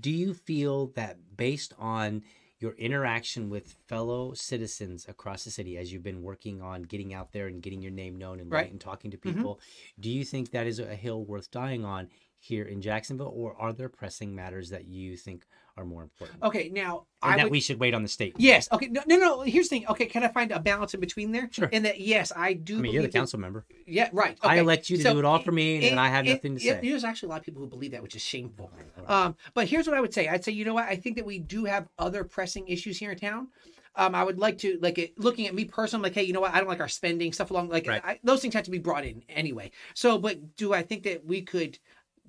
do you feel that based on your interaction with fellow citizens across the city, as you've been working on getting out there and getting your name known and, right. and talking to people, mm-hmm. do you think that is a hill worth dying on here in Jacksonville, or are there pressing matters that you think are more important? Okay, now and I that would, we should wait on the state. Yes. Okay. No, no, no. Here's the thing. Okay, can I find a balance in between there? Sure. And that, yes, I do. I mean, you're the council that, member. Yeah. Right. Okay. I elect you to so, do it all for me, and, it, and I have it, nothing to it, say. There's actually a lot of people who believe that, which is shameful. Right. Um, but here's what I would say. I'd say, you know what? I think that we do have other pressing issues here in town. Um, I would like to, like, it, looking at me personally, like, hey, you know what? I don't like our spending stuff along, like, right. I, those things have to be brought in anyway. So, but do I think that we could?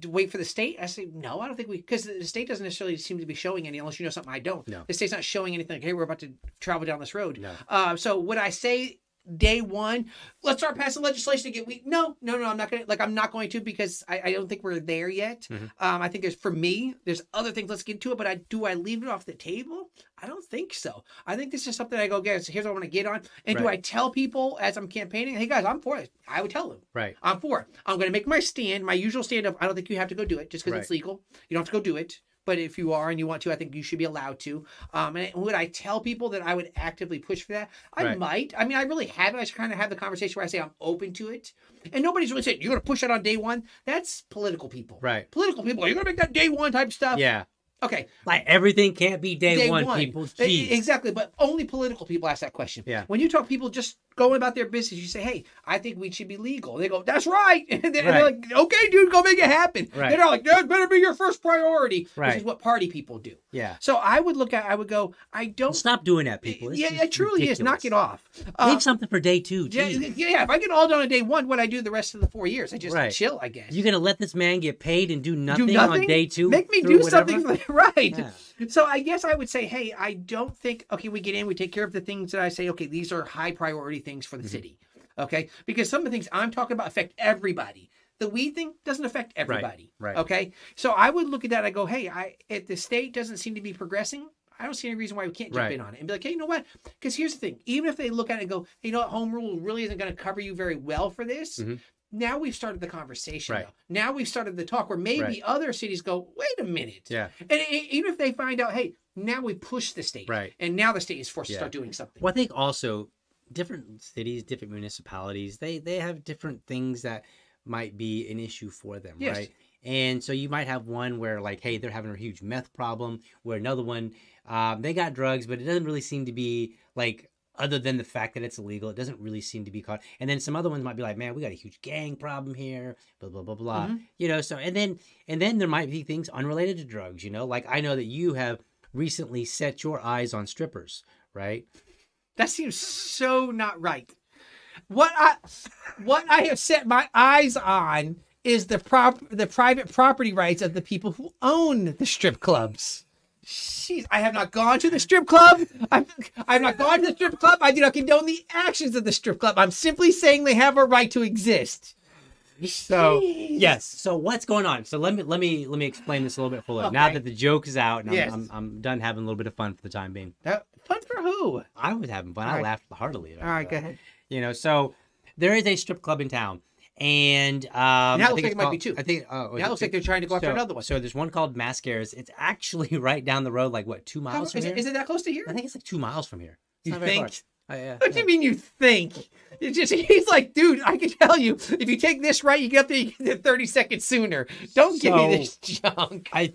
To wait for the state? I say, no, I don't think we, because the state doesn't necessarily seem to be showing any, unless you know something I don't. No. The state's not showing anything like, hey, we're about to travel down this road. No. Uh, so would I say day one, let's start passing legislation to get we no, no, no, I'm not going to, like, I'm not going to, because I, I don't think we're there yet. Mm-hmm. um, I think there's, for me, there's other things, let's get to it, but I do I leave it off the table? I don't think so. I think this is something I go, guys, here's what I want to get on. And right. do I tell people as I'm campaigning, hey, guys, I'm for it. I would tell them. Right. I'm for it. I'm going to make my stand, my usual stand of, I don't think you have to go do it just because right. it's legal. You don't have to go do it. but if you are and you want to, I think you should be allowed to. Um, and would I tell people that I would actively push for that? I right. might. I mean, I really haven't. I just kind of have the conversation where I say I'm open to it. And nobody's really saying, you're going to push it on day one. That's political people. Right. Political people. You're going to make that day one type stuff. Yeah. Okay. Like everything can't be day, day one, one, people. Jeez. Exactly. But only political people ask that question. Yeah. When you talk to people just going about their business, you say, hey, I think we should be legal. They go, that's right. And they're, right. they're like, okay, dude, go make it happen. Right. They're not like, that better be your first priority, right. which is what party people do. Yeah. So I would look at, I would go, I don't. Well, stop doing that, people. This yeah, it truly ridiculous. Is. Knock it off. Uh, Make something for day two. Yeah, yeah. If I get all done on day one, what I do the rest of the four years? I just right. chill, I guess. You're going to let this man get paid and do nothing, do nothing? On day two? Make me do whatever? Something. Like, right. Yeah. So I guess I would say, hey, I don't think, okay, we get in, we take care of the things that I say, okay, these are high priority things for the mm-hmm. city, okay? Because some of the things I'm talking about affect everybody. The weed thing doesn't affect everybody, right, right. okay? So I would look at that, I go, hey, I if the state doesn't seem to be progressing, I don't see any reason why we can't jump right. in on it and be like, hey, you know what? Because here's the thing, even if they look at it and go, hey, you know what, home rule really isn't going to cover you very well for this, mm-hmm. now we've started the conversation. Right. Though. Now we've started the talk where maybe right. other cities go, wait a minute. Yeah. And it, it, even if they find out, hey, now we push the state. Right. And now the state is forced yeah. to start doing something. Well, I think also different cities, different municipalities, they, they have different things that might be an issue for them. Yes. Right. And so you might have one where like, hey, they're having a huge meth problem, where another one, um, they got drugs, but it doesn't really seem to be like, other than the fact that it's illegal, it doesn't really seem to be caught. And then some other ones might be like, man, we got a huge gang problem here, blah, blah, blah, blah. Mm-hmm. You know, so, and then, and then there might be things unrelated to drugs, you know, like I know that you have recently set your eyes on strippers, right? That seems so not right. What I, what I have set my eyes on is the prop, the private property rights of the people who own the strip clubs. Jeez, I have not gone to the strip club. I've, I've not gone to the strip club. I do not condone the actions of the strip club. I'm simply saying they have a right to exist. So, Jeez. Yes. So what's going on? So let me, let me, let me explain this a little bit fuller. Okay. Now that the joke is out and yes. I'm, I'm, I'm done having a little bit of fun for the time being. That, fun for who? I was having fun. All I right. laughed heartily. All right, go ahead. You know, so there is a strip club in town. And um, now I think like it might called, be two. I think uh, now it looks like they're trying to go after so, another one. So there's one called Mascara's. It's actually right down the road, like what, two miles How, from is here? It, is it that close to here? I think it's like two miles from here. It's you think? Uh, yeah, what do yeah. you mean you think? It's just he's like, dude, I can tell you, if you take this right, you get there, you get there thirty seconds sooner. Don't so, give me this junk. I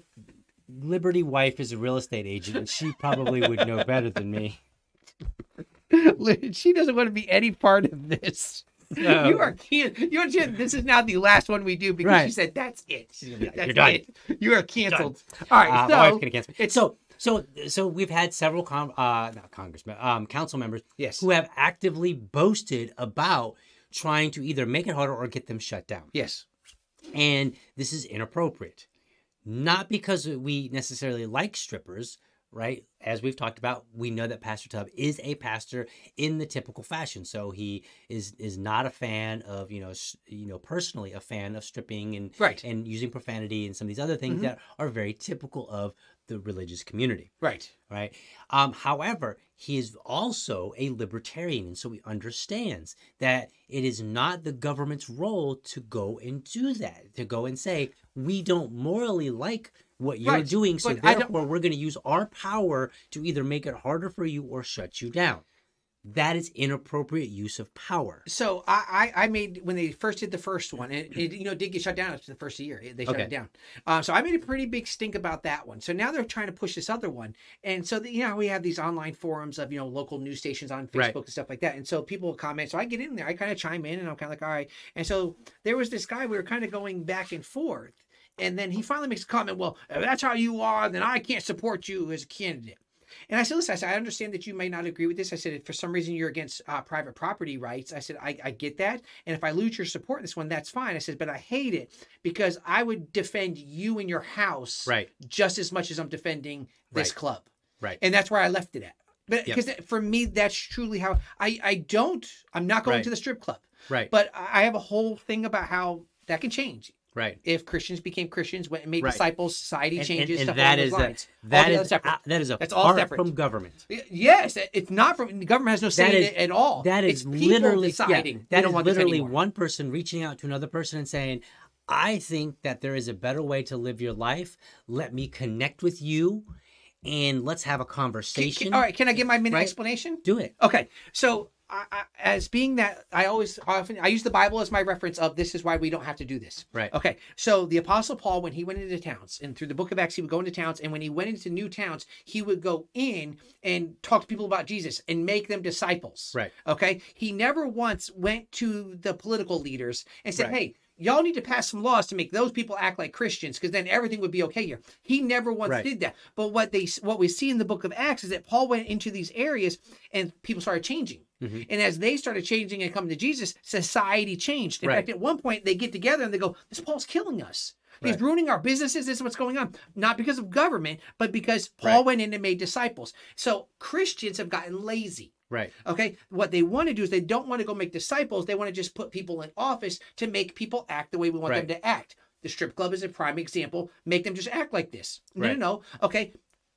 Liberty wife is a real estate agent, and she probably would know better than me. She doesn't want to be any part of this. So, you are canceled. You're just, this is now the last one we do because right. she said that's it. She's gonna be like, that's you're done. It. You are canceled. Done. All right. Uh, so my wife's gonna cancel. It's so so so we've had several com uh not congressmen um council members yes. who have actively boasted about trying to either make it harder or get them shut down. Yes. And this is inappropriate. Not because we necessarily like strippers. Right. As we've talked about, we know that Pastor Tubb is a pastor in the typical fashion. So he is is not a fan of, you know, you know, personally a fan of stripping and right. and using profanity and some of these other things mm-hmm. that are very typical of the religious community. Right. Right. Um, however, he is also a libertarian. And so he understands that it is not the government's role to go and do that, to go and say, we don't morally like what you're right. doing, so but therefore we're going to use our power to either make it harder for you or shut you down. That is inappropriate use of power. So I, I made, when they first did the first one, and it, you know, did get shut down after the first year. They shut okay. it down. Uh, so I made a pretty big stink about that one. So now they're trying to push this other one. And so, the, you know, we have these online forums of, you know, local news stations on Facebook right. and stuff like that. And so people will comment. So I get in there, I kind of chime in and I'm kind of like, all right. And so there was this guy, we were kind of going back and forth. And then he finally makes a comment, well, if that's how you are, then I can't support you as a candidate. And I said, listen, I said, I understand that you may not agree with this. I said, if for some reason you're against uh, private property rights, I said, I, I get that. And if I lose your support in this one, that's fine. I said, but I hate it because I would defend you and your house right. just as much as I'm defending this right. club. Right. And that's where I left it at. But because yep. for me, that's truly how I, I don't, I'm not going right. to the strip club. Right. But I have a whole thing about how that can change. Right. If Christians became Christians, when made right. disciples, society and, changes. And, and that, is a, that, is, uh, that is a that's all separate from government. Yes, it's not from government has no say in it at all. That is it's literally deciding. Yeah, that is literally one person reaching out to another person and saying, I think that there is a better way to live your life. Let me connect with you and let's have a conversation. Can, can, all right. Can I give my minute right? explanation? Do it. Okay. So I, I, as being that I always often, I use the Bible as my reference of this is why we don't have to do this. Right. Okay. So the Apostle Paul, when he went into towns and through the book of Acts, he would go into towns. And when he went into new towns, he would go in and talk to people about Jesus and make them disciples. Right. Okay. He never once went to the political leaders and said, right. hey, y'all need to pass some laws to make those people act like Christians, because then everything would be okay here. He never once right. did that. But what they what we see in the book of Acts is that Paul went into these areas and people started changing. Mm-hmm. And as they started changing and coming to Jesus, society changed. In right. fact, at one point, they get together and they go, this Paul's killing us. He's right. ruining our businesses. This is what's going on. Not because of government, but because Paul right. went in and made disciples. So Christians have gotten lazy. Right. Okay. What they want to do is they don't want to go make disciples. They want to just put people in office to make people act the way we want right. them to act. The strip club is a prime example. Make them just act like this. No, right. no, no. Okay.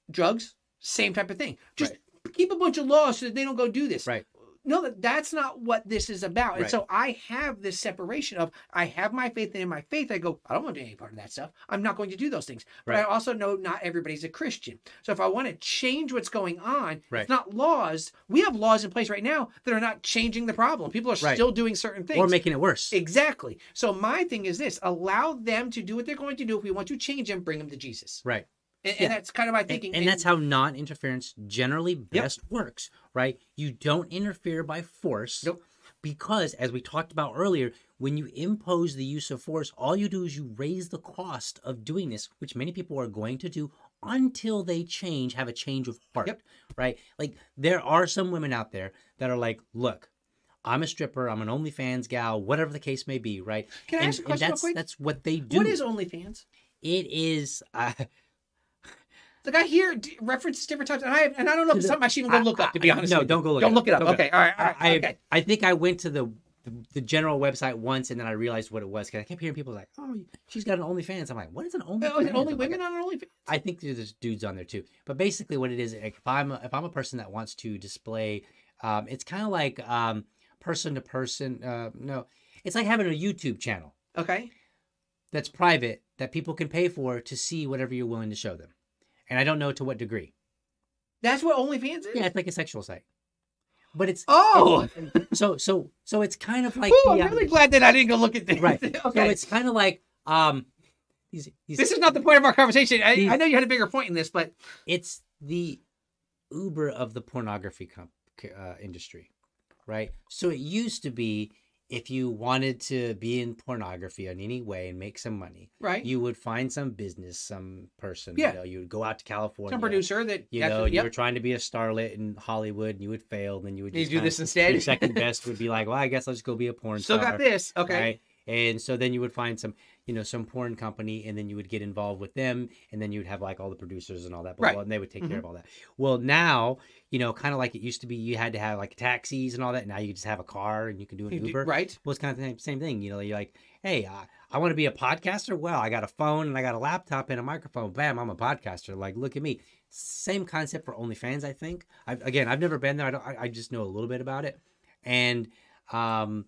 Drugs, same type of thing. Just right. keep a bunch of laws so that they don't go do this. Right. No, that's not what this is about. Right. And so I have this separation of, I have my faith, and in my faith, I go, I don't want to do any part of that stuff. I'm not going to do those things. Right. But I also know not everybody's a Christian. So if I want to change what's going on, right. it's not laws. We have laws in place right now that are not changing the problem. People are right. still doing certain things. Or making it worse. Exactly. So my thing is this, allow them to do what they're going to do. If we want to change them, bring them to Jesus. Right. And, yeah. and that's kind of my thinking. And, and, and that's how non-interference generally best yep. works, right? You don't interfere by force nope. because, as we talked about earlier, when you impose the use of force, all you do is you raise the cost of doing this, which many people are going to do until they change, have a change of heart, yep. right? Like, there are some women out there that are like, look, I'm a stripper, I'm an OnlyFans gal, whatever the case may be, right? Can I and, ask a question real quick? That's what they do. What is OnlyFans? It is... Uh, Like I hear references different times, and I have, and I don't know if it's something I should even go look I, up. To be I, honest, no, with don't go look. Don't it look it up. Don't okay, all right. All right I, okay. I think I went to the, the the general website once, and then I realized what it was because I kept hearing people like, "Oh, she's got an OnlyFans." I'm like, "What is an OnlyFans?" Oh, is it only women on an OnlyFans? I think there's dudes on there too. But basically, what it is, if I'm a, if I'm a person that wants to display, um, it's kind of like um, person to person. Uh, no, it's like having a YouTube channel. Okay. That's private that people can pay for to see whatever you're willing to show them. And I don't know to what degree. That's what OnlyFans is? Yeah, it's like a sexual site. But it's... Oh! It's, so so, so it's kind of like... Ooh, the, I'm really uh, glad that I didn't go look at this. Right. Okay. So it's kind of like... Um, these, these, this is not the point of our conversation. I, these, I know you had a bigger point in this, but... It's the Uber of the pornography comp, uh, industry, right? So it used to be if you wanted to be in pornography in any way and make some money, right? You would find some business, some person. Yeah. You know, you would go out to California. Some producer that you know yep. you were trying to be a starlet in Hollywood, and you would fail. Then you would just you do this instead. Your second best would be like, well, I guess I'll just go be a porn Still star. Still got this, okay? Right? And so then you would find some, you know, some porn company, and then you would get involved with them, and then you'd have like all the producers and all that, blah, right. blah, and they would take mm-hmm. care of all that. Well, now, you know, kind of like it used to be, you had to have like taxis and all that. Now you just have a car and you can do an you Uber. Do, right. Well, it's kind of the same thing. You know, you're like, hey, I, I want to be a podcaster. Well, I got a phone and I got a laptop and a microphone. Bam, I'm a podcaster. Like, look at me. Same concept for OnlyFans, I think. I've, again, I've never been there. I don't. I, I just know a little bit about it, and um.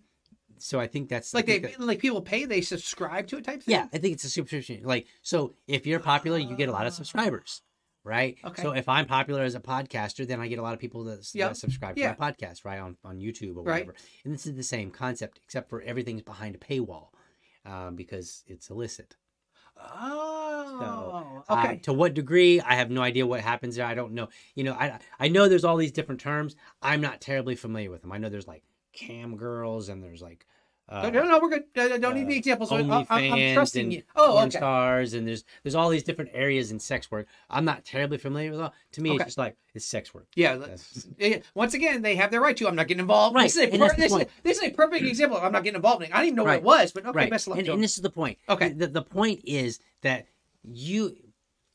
So I think that's like they that, like people pay, they subscribe to it type thing. Yeah, I think it's a subscription. Like, so if you're popular, you get a lot of subscribers, right? Okay. So if I'm popular as a podcaster, then I get a lot of people that, yep. that subscribe to yeah. my podcast, right? On on YouTube or whatever. Right. And this is the same concept, except for everything's behind a paywall, um, because it's illicit. Oh, so, okay. Uh, to what degree? I have no idea what happens there. I don't know. You know, I I know there's all these different terms. I'm not terribly familiar with them. I know there's like cam girls and there's like uh, no, no, no, we're good. I don't uh, need the examples. Only I'm, fans I'm trusting and you. Oh, okay. Stars and there's there's all these different areas in sex work. I'm not terribly familiar with all. To me, okay. It's just like it's sex work. Yeah. That's... Once again, they have their right to. I'm not getting involved. Right. This is a, per this is, this is a perfect example. Of I'm not getting involved. In. I didn't even know right. what it was, but okay, right. best of luck. And, and this is the point. Okay. The the point is that you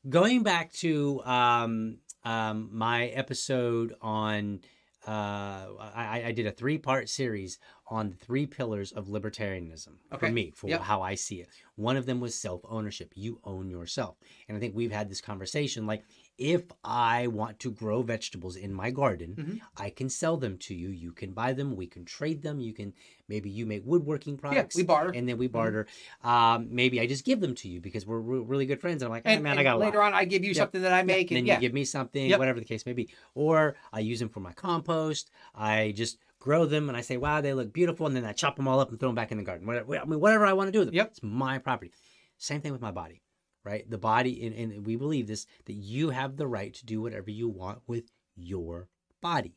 going back to um um my episode on. Uh, I, I did a three-part series on the three pillars of libertarianism okay. for me, for yep. how I see it. One of them was self-ownership. You own yourself. And I think we've had this conversation. Like, if I want to grow vegetables in my garden, mm-hmm. I can sell them to you. You can buy them. We can trade them. You can, maybe you make woodworking products. Yeah, we barter. And then we barter. Mm-hmm. um, maybe I just give them to you because we're, we're really good friends. And I'm like, hey, and, man, and I got a lot. Later on, I give you yep. something that I make. Yep. And, and then yeah. you give me something, yep. whatever the case may be. Or I use them for my compost. I just grow them and I say, wow, they look beautiful. And then I chop them all up and throw them back in the garden. Whatever, I mean, whatever I want to do with them. Yep. It's my property. Same thing with my body. Right? The body, and, and we believe this, that you have the right to do whatever you want with your body.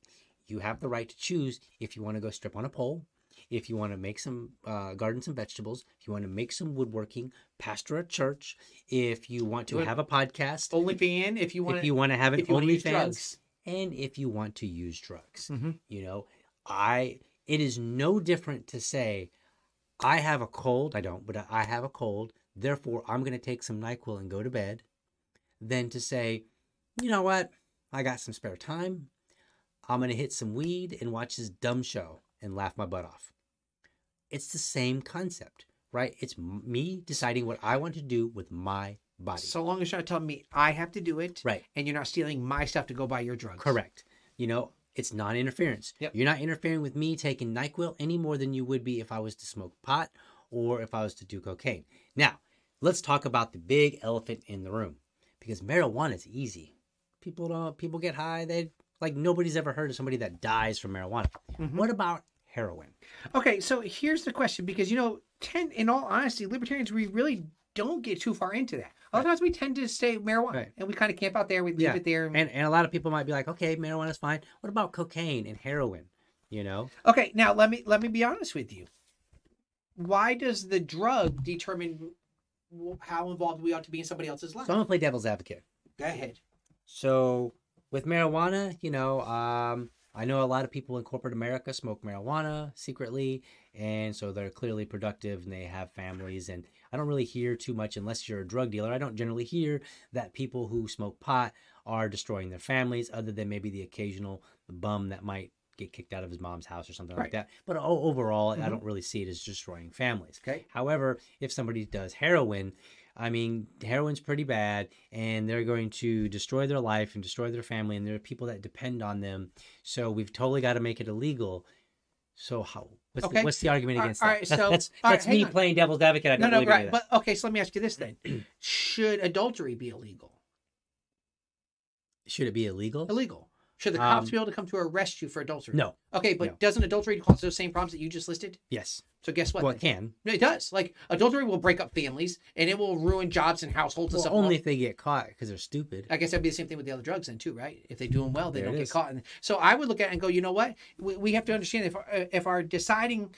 You have the right to choose if you want to go strip on a pole, if you want to make some, uh, garden some vegetables, if you want to make some woodworking, pastor a church, if you want to have a podcast. OnlyFans, if you want to. If you want to have an OnlyFans. And if you want to use drugs. Mm-hmm. You know, I, it is no different to say, I have a cold, I don't, but I have a cold, therefore, I'm going to take some NyQuil and go to bed, than to say, you know what? I got some spare time. I'm going to hit some weed and watch this dumb show and laugh my butt off. It's the same concept, right? It's me deciding what I want to do with my body. So long as you're not telling me I have to do it. Right. And you're not stealing my stuff to go buy your drugs. Correct. You know, it's non-interference. Yep. You're not interfering with me taking NyQuil any more than you would be if I was to smoke pot or if I was to do cocaine. Now, let's talk about the big elephant in the room, because marijuana is easy. People don't, people get high. They, like, nobody's ever heard of somebody that dies from marijuana. Mm-hmm. What about heroin? Okay, so here's the question, because, you know, ten, in all honesty, libertarians, we really don't get too far into that. Otherwise, right. we tend to say marijuana, right. and we kind of camp out there. We leave yeah. it there. And... And, and a lot of people might be like, okay, marijuana's fine. What about cocaine and heroin? You know? Okay, now let me let me be honest with you. Why does the drug determine how involved we ought to be in somebody else's life? So I'm going to play devil's advocate. Go ahead. So with marijuana, you know, um, I know a lot of people in corporate America smoke marijuana secretly, and so they're clearly productive and they have families. And I don't really hear too much, unless you're a drug dealer, I don't generally hear that people who smoke pot are destroying their families, other than maybe the occasional bum that might get kicked out of his mom's house or something right. like that. But overall, mm-hmm. I don't really see it as destroying families. Okay. However, if somebody does heroin, I mean, heroin's pretty bad, and they're going to destroy their life and destroy their family, and there are people that depend on them. So we've totally got to make it illegal. So how? What's, okay. the, what's the argument all against all that? Right, that's so, that's, that's right, me playing devil's advocate. I no, don't no, right. But, okay, so let me ask you this then. Should adultery be illegal? Should it be illegal? Illegal. Should the cops um, be able to come to arrest you for adultery? No. Okay, but no. Doesn't adultery cause those same problems that you just listed? Yes. So guess what? Well, it can. It does. Like, adultery will break up families, and it will ruin jobs and households well, and stuff. Only up. If they get caught, because they're stupid. I guess that'd be the same thing with the other drugs then, too, right? If they do them well, they there don't get caught. And so I would look at it and go, you know what? We, we have to understand if if our deciding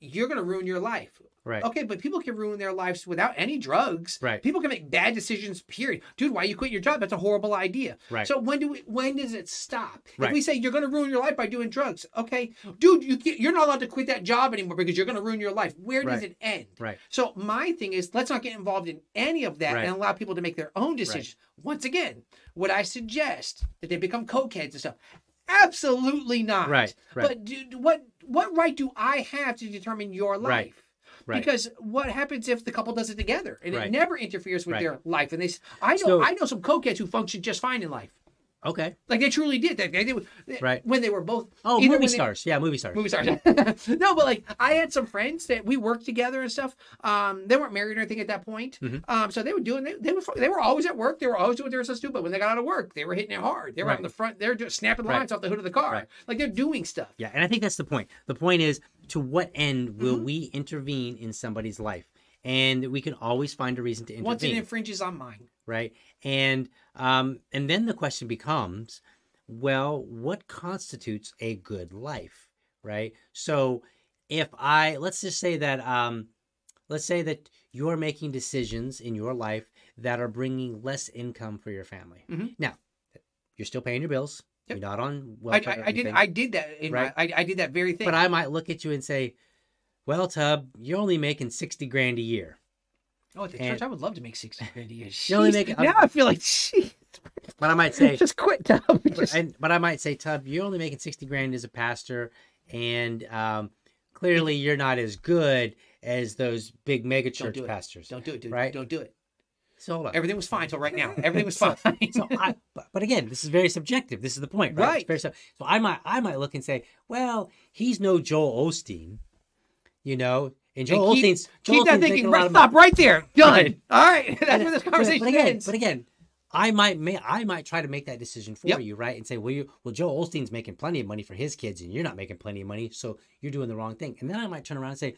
you're going to ruin your life. Right. Okay, but people can ruin their lives without any drugs. Right. People can make bad decisions, period. Dude, why you quit your job? That's a horrible idea. Right. So when do we, when does it stop? Right. If we say you're going to ruin your life by doing drugs, okay, dude, you get, you're not allowed to quit that job anymore because you're going to ruin your life. Where right. does it end? Right. So my thing is, let's not get involved in any of that right. and allow people to make their own decisions. Right. Once again, would I suggest that they become cokeheads and stuff? Absolutely not. Right. Right. But dude, what what right do I have to determine your life? Right. Right. Because what happens if the couple does it together and right. it never interferes with right. their life? And they, I know, so, I know some cokeheads who function just fine in life. Okay, like they truly did. They, they, they, right when they were both oh movie stars, they, yeah, movie stars, movie stars. No, but like I had some friends that we worked together and stuff. Um, they weren't married or anything at that point. Mm-hmm. Um, so they were doing they they were they were always at work. They were always doing what they were supposed to do. But when they got out of work, they were hitting it hard. They were right. out in the front. They're just snapping lines right. off the hood of the car. Right. Like they're doing stuff. Yeah, and I think that's the point. The point is, to what end will mm-hmm. we intervene in somebody's life? And we can always find a reason to intervene. Once it infringes on mine. Right. And um, and then the question becomes, well, what constitutes a good life? Right. So if I, let's just say that, um, let's say that you're making decisions in your life that are bringing less income for your family. Mm-hmm. Now, you're still paying your bills. Yep. You're not on welfare. I, I, I did I did that. In right? my, I, I did that very thing. But I might look at you and say, well, Tubb, you're only making sixty grand a year. Oh, at the and church, I would love to make sixty grand a year. You only make, now I feel like, jeez. But I might say, just quit, Tubb. Just... But, but I might say, Tubb, you're only making sixty grand as a pastor, and um, clearly you're not as good as those big mega church don't do pastors. Don't do it, dude. Right? Don't do it. So hold on. Everything was fine until right now. Everything was fine. so, so I, but, but again, this is very subjective. This is the point, right? Right. Very sub so I might, I might look and say, well, he's no Joel Osteen, you know. And Joel and keep, Osteen's Joel keep that Osteen's thinking. Right, stop right there. Done. All right. That's where this conversation but again, ends. But again, I might, may, I might try to make that decision for yep. you, right? And say, well, you, well, Joel Osteen's making plenty of money for his kids, and you're not making plenty of money, so you're doing the wrong thing. And then I might turn around and say,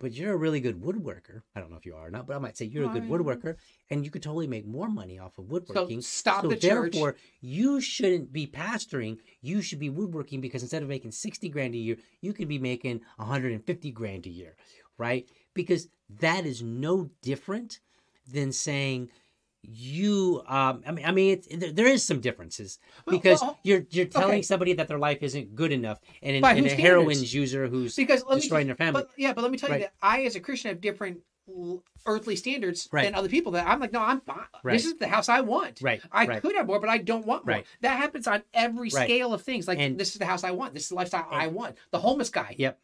but you're a really good woodworker. I don't know if you are or not, but I might say you're a good woodworker and you could totally make more money off of woodworking. So stop so the church. So therefore, you shouldn't be pastoring. You should be woodworking because instead of making sixty grand a year, you could be making a hundred fifty grand a year, right? Because that is no different than saying you, um, I mean, I mean, it's, there, there is some differences because well, well, you're you're telling okay. somebody that their life isn't good enough, and in, and a heroin user who's because destroying me, their family. But, yeah, but let me tell right. you that I, as a Christian, have different earthly standards right. than other people. That I'm like, no, I'm fine. Right. This is the house I want. Right. I right. could have more, but I don't want more. Right. That happens on every right. scale of things. Like and, this is the house I want. This is the lifestyle and, I want. The homeless guy. Yep.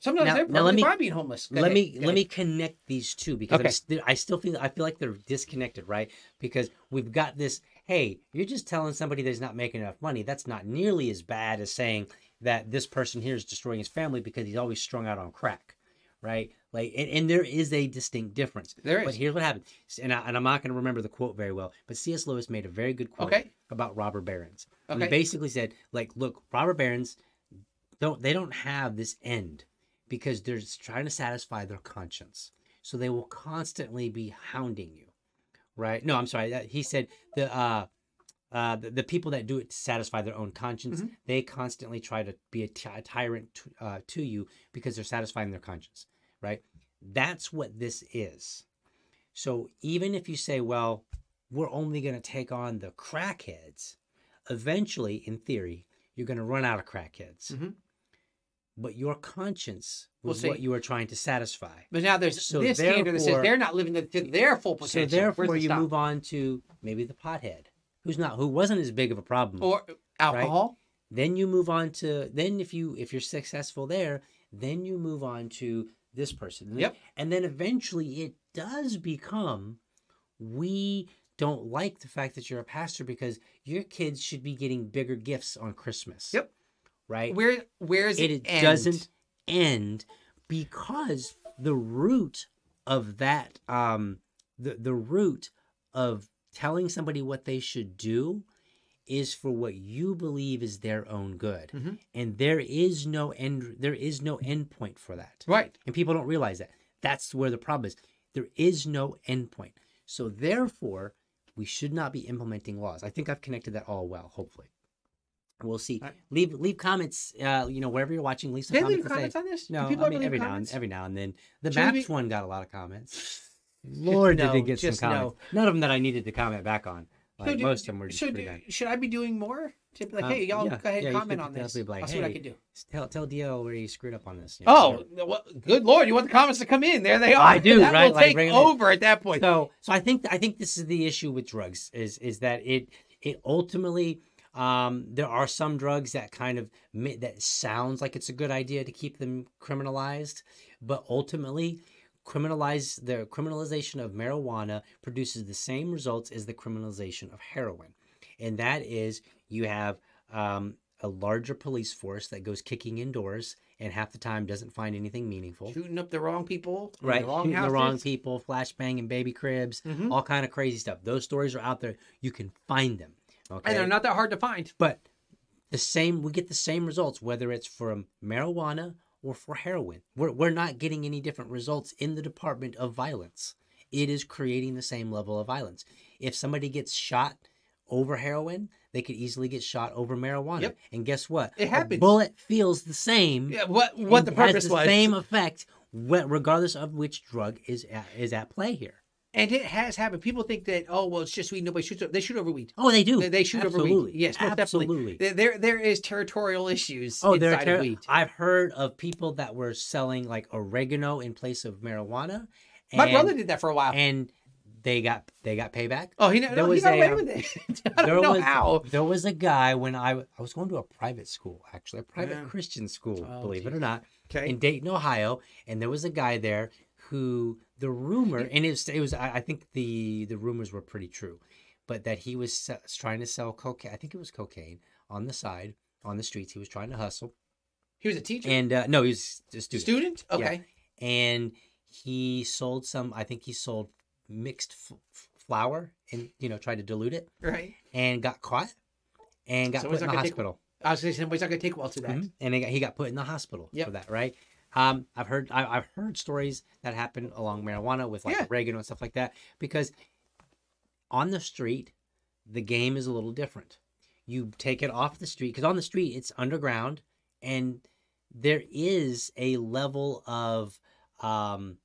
Sometimes now, they're now let me, fine being homeless. Go let ahead, me let ahead. me connect these two because okay. st I still feel I feel like they're disconnected, right? Because we've got this. Hey, you're just telling somebody that's not making enough money. That's not nearly as bad as saying that this person here is destroying his family because he's always strung out on crack, right? Like, and, and there is a distinct difference. There is. But here's what happened, and, I, and I'm not going to remember the quote very well. But C S Lewis made a very good quote okay. about robber barons. Okay. He basically said, like, look, robber barons don't they don't have this end. Because they're trying to satisfy their conscience. So they will constantly be hounding you, right? No, I'm sorry. That, he said the, uh, uh, the the people that do it to satisfy their own conscience, mm-hmm. they constantly try to be a, ty a tyrant to, uh, to you because they're satisfying their conscience, right? That's what this is. So even if you say, well, we're only going to take on the crackheads, eventually, in theory, you're going to run out of crackheads. Mm-hmm. But your conscience was well, what you were trying to satisfy. But now there's so this standard that says they're not living the, to their full potential. So therefore, you stop? move on to maybe the pothead, who's not, who wasn't as big of a problem, or alcohol. Right? Then you move on to then if you if you're successful there, then you move on to this person. And yep. Then, and then eventually, it does become we don't like the fact that you're a pastor because your kids should be getting bigger gifts on Christmas. Yep. Right? Where, where's it, it end? doesn't end because the root of that, um, the, the root of telling somebody what they should do is for what you believe is their own good. Mm-hmm. And there is no end, there is no end point for that. Right. And people don't realize that. That's where the problem is. There is no end point. So therefore, we should not be implementing laws. I think I've connected that all well, hopefully. We'll see. Right. Leave leave comments. Uh, you know, wherever you're watching, leave some they comments. Leave comments say, on this? No, I mean, every comments? now and every now and then. The Should maps be... one got a lot of comments. Lord, no, did it get some comments? No. None of them that I needed to comment back on. Like so do, most of them were just should, pretty bad. Should I be doing more? To be like, um, hey, y'all, yeah, go ahead and yeah, comment on this. Like, I'll hey, see what I can do. Tell tell D L where you screwed up on this. You know, oh, well, good Lord! You want the comments to come in? There they are. I do. That right? will like, take over at that point. So so I think I think this is the issue with drugs is is that it it ultimately. Um, there are some drugs that kind of, that sounds like it's a good idea to keep them criminalized, but ultimately criminalize, the criminalization of marijuana produces the same results as the criminalization of heroin. And that is you have um, a larger police force that goes kicking indoors and half the time doesn't find anything meaningful. Shooting up the wrong people. Right, the wrong shooting houses. the wrong people, flashbang and baby cribs, mm-hmm. all kind of crazy stuff. Those stories are out there. You can find them. Okay. And they're not that hard to find. But the same, we get the same results, whether it's from marijuana or for heroin. We're, we're not getting any different results in the Department of Violence. It is creating the same level of violence. If somebody gets shot over heroin, they could easily get shot over marijuana. Yep. And guess what? It happens. A bullet feels the same. Yeah, what what the purpose was. It has the same effect regardless of which drug is at, is at play here. And it has happened. People think that, oh, well, it's just weed. Nobody shoots over. They shoot over weed. Oh, they do. They, they shoot Absolutely. over weed. Yes, Absolutely. Definitely. There, there is territorial issues oh, inside ter of weed. I've heard of people that were selling, like, oregano in place of marijuana. And, My brother did that for a while. And they got they got payback. Oh, he, no, there no, was he got a, away with it. I don't there know was, how. There was a guy when I, I was going to a private school, actually, a private yeah. Christian school, oh, believe geez. it or not, okay. in Dayton, Ohio. And there was a guy there who the rumor, and it was, it was I think the, the rumors were pretty true, but that he was trying to sell cocaine, I think it was cocaine, on the side, on the streets. He was trying to hustle. He was a teacher? And uh, no, he was a student. Student? Okay. Yeah. And he sold some, I think he sold mixed f flour and, you know, tried to dilute it. Right. And got caught and got so put in the hospital. I was going to say, somebody's not going to take well to that. Mm-hmm. And he got, he got put in the hospital yep. for that, right? Um, I've heard I, I've heard stories that happen along marijuana with like yeah. Reagan and stuff like that, because on the street, the game is a little different. You take it off the street, because on the street, it's underground, and there is a level of, um,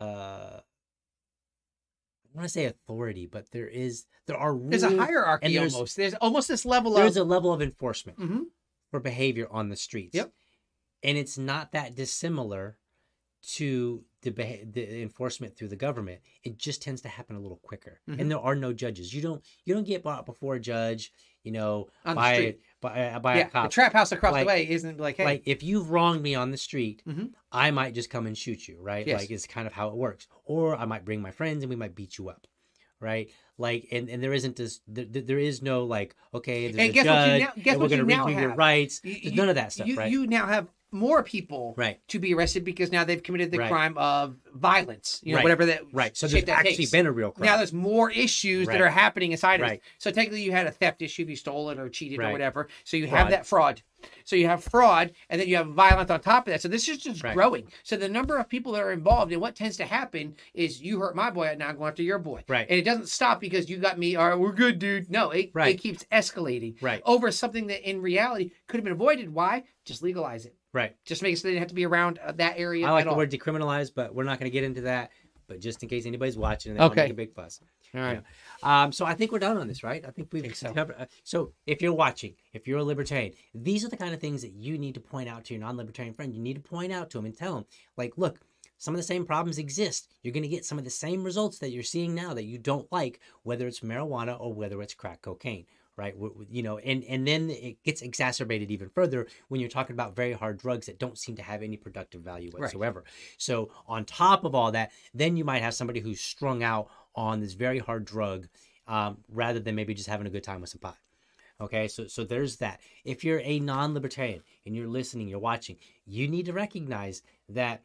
uh, I want to say authority, but there is, there are rules. There's a hierarchy and there's, almost. There's almost this level there's of. There's a level of enforcement mm-hmm. for behavior on the streets. Yep. And it's not that dissimilar to the, the enforcement through the government. It just tends to happen a little quicker. Mm-hmm. And there are no judges. You don't you don't get brought before a judge, you know, on by, the street. by, by yeah, a cop. The trap house across like, the way isn't like, hey. Like, if you've wronged me on the street, mm-hmm. I might just come and shoot you, right? Yes. Like, it's kind of how it works. Or I might bring my friends and we might beat you up, right? Like, and, and there isn't this, there, there is no like, okay, there's and a guess judge, what you now, guess and we're going to read your rights. There's you, none of that stuff, you, right? You now have more people right. to be arrested because now they've committed the right. crime of violence, you know, right. whatever that right. So there's actually takes. been a real crime. Now there's more issues right. that are happening aside right. of it. So technically, you had a theft issue if you stole it or cheated right. or whatever. So you fraud. have that fraud. So you have fraud, and then you have violence on top of that. So this is just right. growing. So the number of people that are involved, and what tends to happen is you hurt my boy, now I'm going after your boy. Right. And it doesn't stop because you got me, all right, we're good, dude. No, it, right. it keeps escalating right. over something that in reality could have been avoided. Why? Just legalize it. Right. Just make it so they didn't have to be around that area I like at the all. word decriminalize, but we're not going to get into that. But just in case anybody's watching, and they okay. don't make a big fuss. All right. You know. um, so I think we're done on this, right? I think we've I think so. covered. Uh, so if you're watching, if you're a libertarian, these are the kind of things that you need to point out to your non-libertarian friend. You need to point out to them and tell them, like, look, some of the same problems exist. You're going to get some of the same results that you're seeing now that you don't like, whether it's marijuana or whether it's crack cocaine, right? You know, and, and then it gets exacerbated even further when you're talking about very hard drugs that don't seem to have any productive value whatsoever. Right. So on top of all that, then you might have somebody who's strung out on this very hard drug um, rather than maybe just having a good time with some pot. Okay, so so there's that. If you're a non-libertarian and you're listening, you're watching, you need to recognize that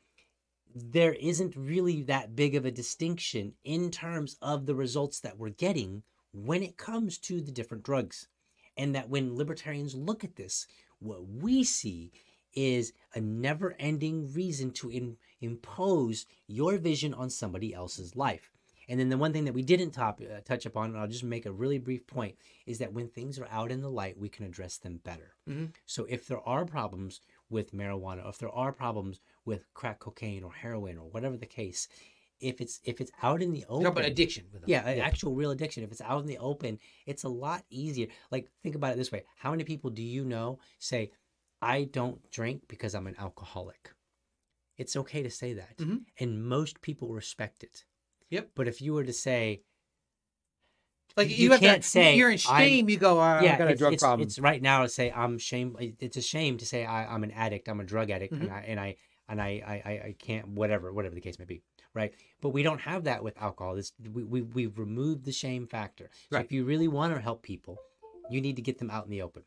there isn't really that big of a distinction in terms of the results that we're getting when it comes to the different drugs. And that when libertarians look at this, what we see is a never-ending reason to in, impose your vision on somebody else's life. And then the one thing that we didn't top, uh, touch upon, and I'll just make a really brief point, is that when things are out in the light, we can address them better. Mm-hmm. So if there are problems with marijuana, or if there are problems with crack cocaine or heroin or whatever the case, if it's if it's out in the open, no, but addiction, with yeah, yeah, actual real addiction. If it's out in the open, it's a lot easier. Like, think about it this way: how many people do you know say, "I don't drink because I'm an alcoholic"? It's okay to say that, mm-hmm. and most people respect it. Yep. But if you were to say, like, you, you have can't to, say you're in shame, I'm, you go, oh, yeah, I've got a drug it's, problem. It's right now to say I'm shame. It's a shame to say I, I'm an addict. I'm a drug addict, mm-hmm. and I and I and I, I I can't whatever whatever the case may be. Right, but we don't have that with alcohol. This we we we've removed the shame factor. So right. if you really want to help people, you need to get them out in the open.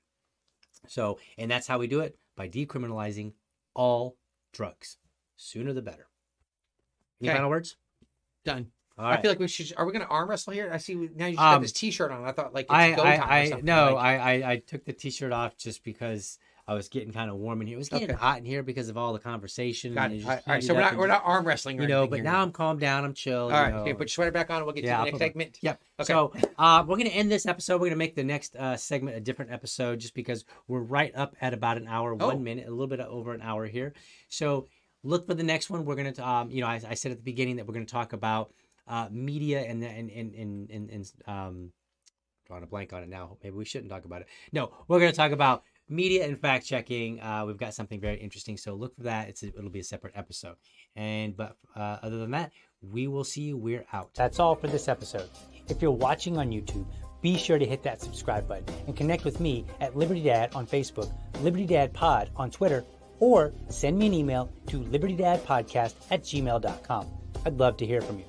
So, and that's how we do it, by decriminalizing all drugs. Sooner the better. Any okay. final words? Done. All right. I feel like we should. Are we going to arm wrestle here? I see. Now you just um, got this T-shirt on. I thought like it's I go time I, or something. No, like, I I I took the T-shirt off just because I was getting kind of warm in here. It was getting okay. hot in here because of all the conversation. Got it. Just, all right, so we're not, we're not arm wrestling or you know, anything but here. Now I'm calmed down. I'm chill. All right, you know. Okay, put your sweater back on and we'll get yeah, to the I'll next segment. It. Yep. Okay. So uh, we're going to end this episode. We're going to make the next uh, segment a different episode just because we're right up at about an hour, oh. one minute, a little bit over an hour here. So look for the next one. We're going to, um, you know, I, I said at the beginning that we're going to talk about uh, media and, and, and, and, and, and um, drawing a blank on it now. Maybe we shouldn't talk about it. No, we're going to talk about media and fact checking. Uh, we've got something very interesting, so look for that. It's a, it'll be a separate episode. And but uh, other than that, we will see you. We're out. That's all for this episode. If you're watching on YouTube, be sure to hit that subscribe button and connect with me at Liberty Dad on Facebook, Liberty Dad Pod on Twitter, or send me an email to liberty dad podcast at gmail dot com. I'd love to hear from you.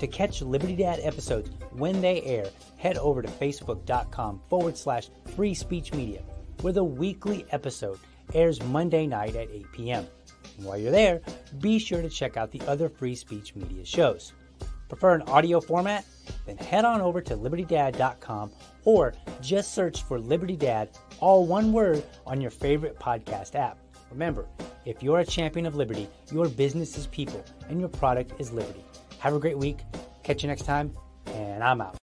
To catch Liberty Dad episodes when they air, head over to facebook.com forward slash free speech media, where the weekly episode airs Monday night at eight p.m. And while you're there, be sure to check out the other free speech media shows. Prefer an audio format? Then head on over to liberty dad dot com or just search for Liberty Dad, all one word, on your favorite podcast app. Remember, if you're a champion of liberty, your business is people and your product is liberty. Have a great week. Catch you next time, and I'm out.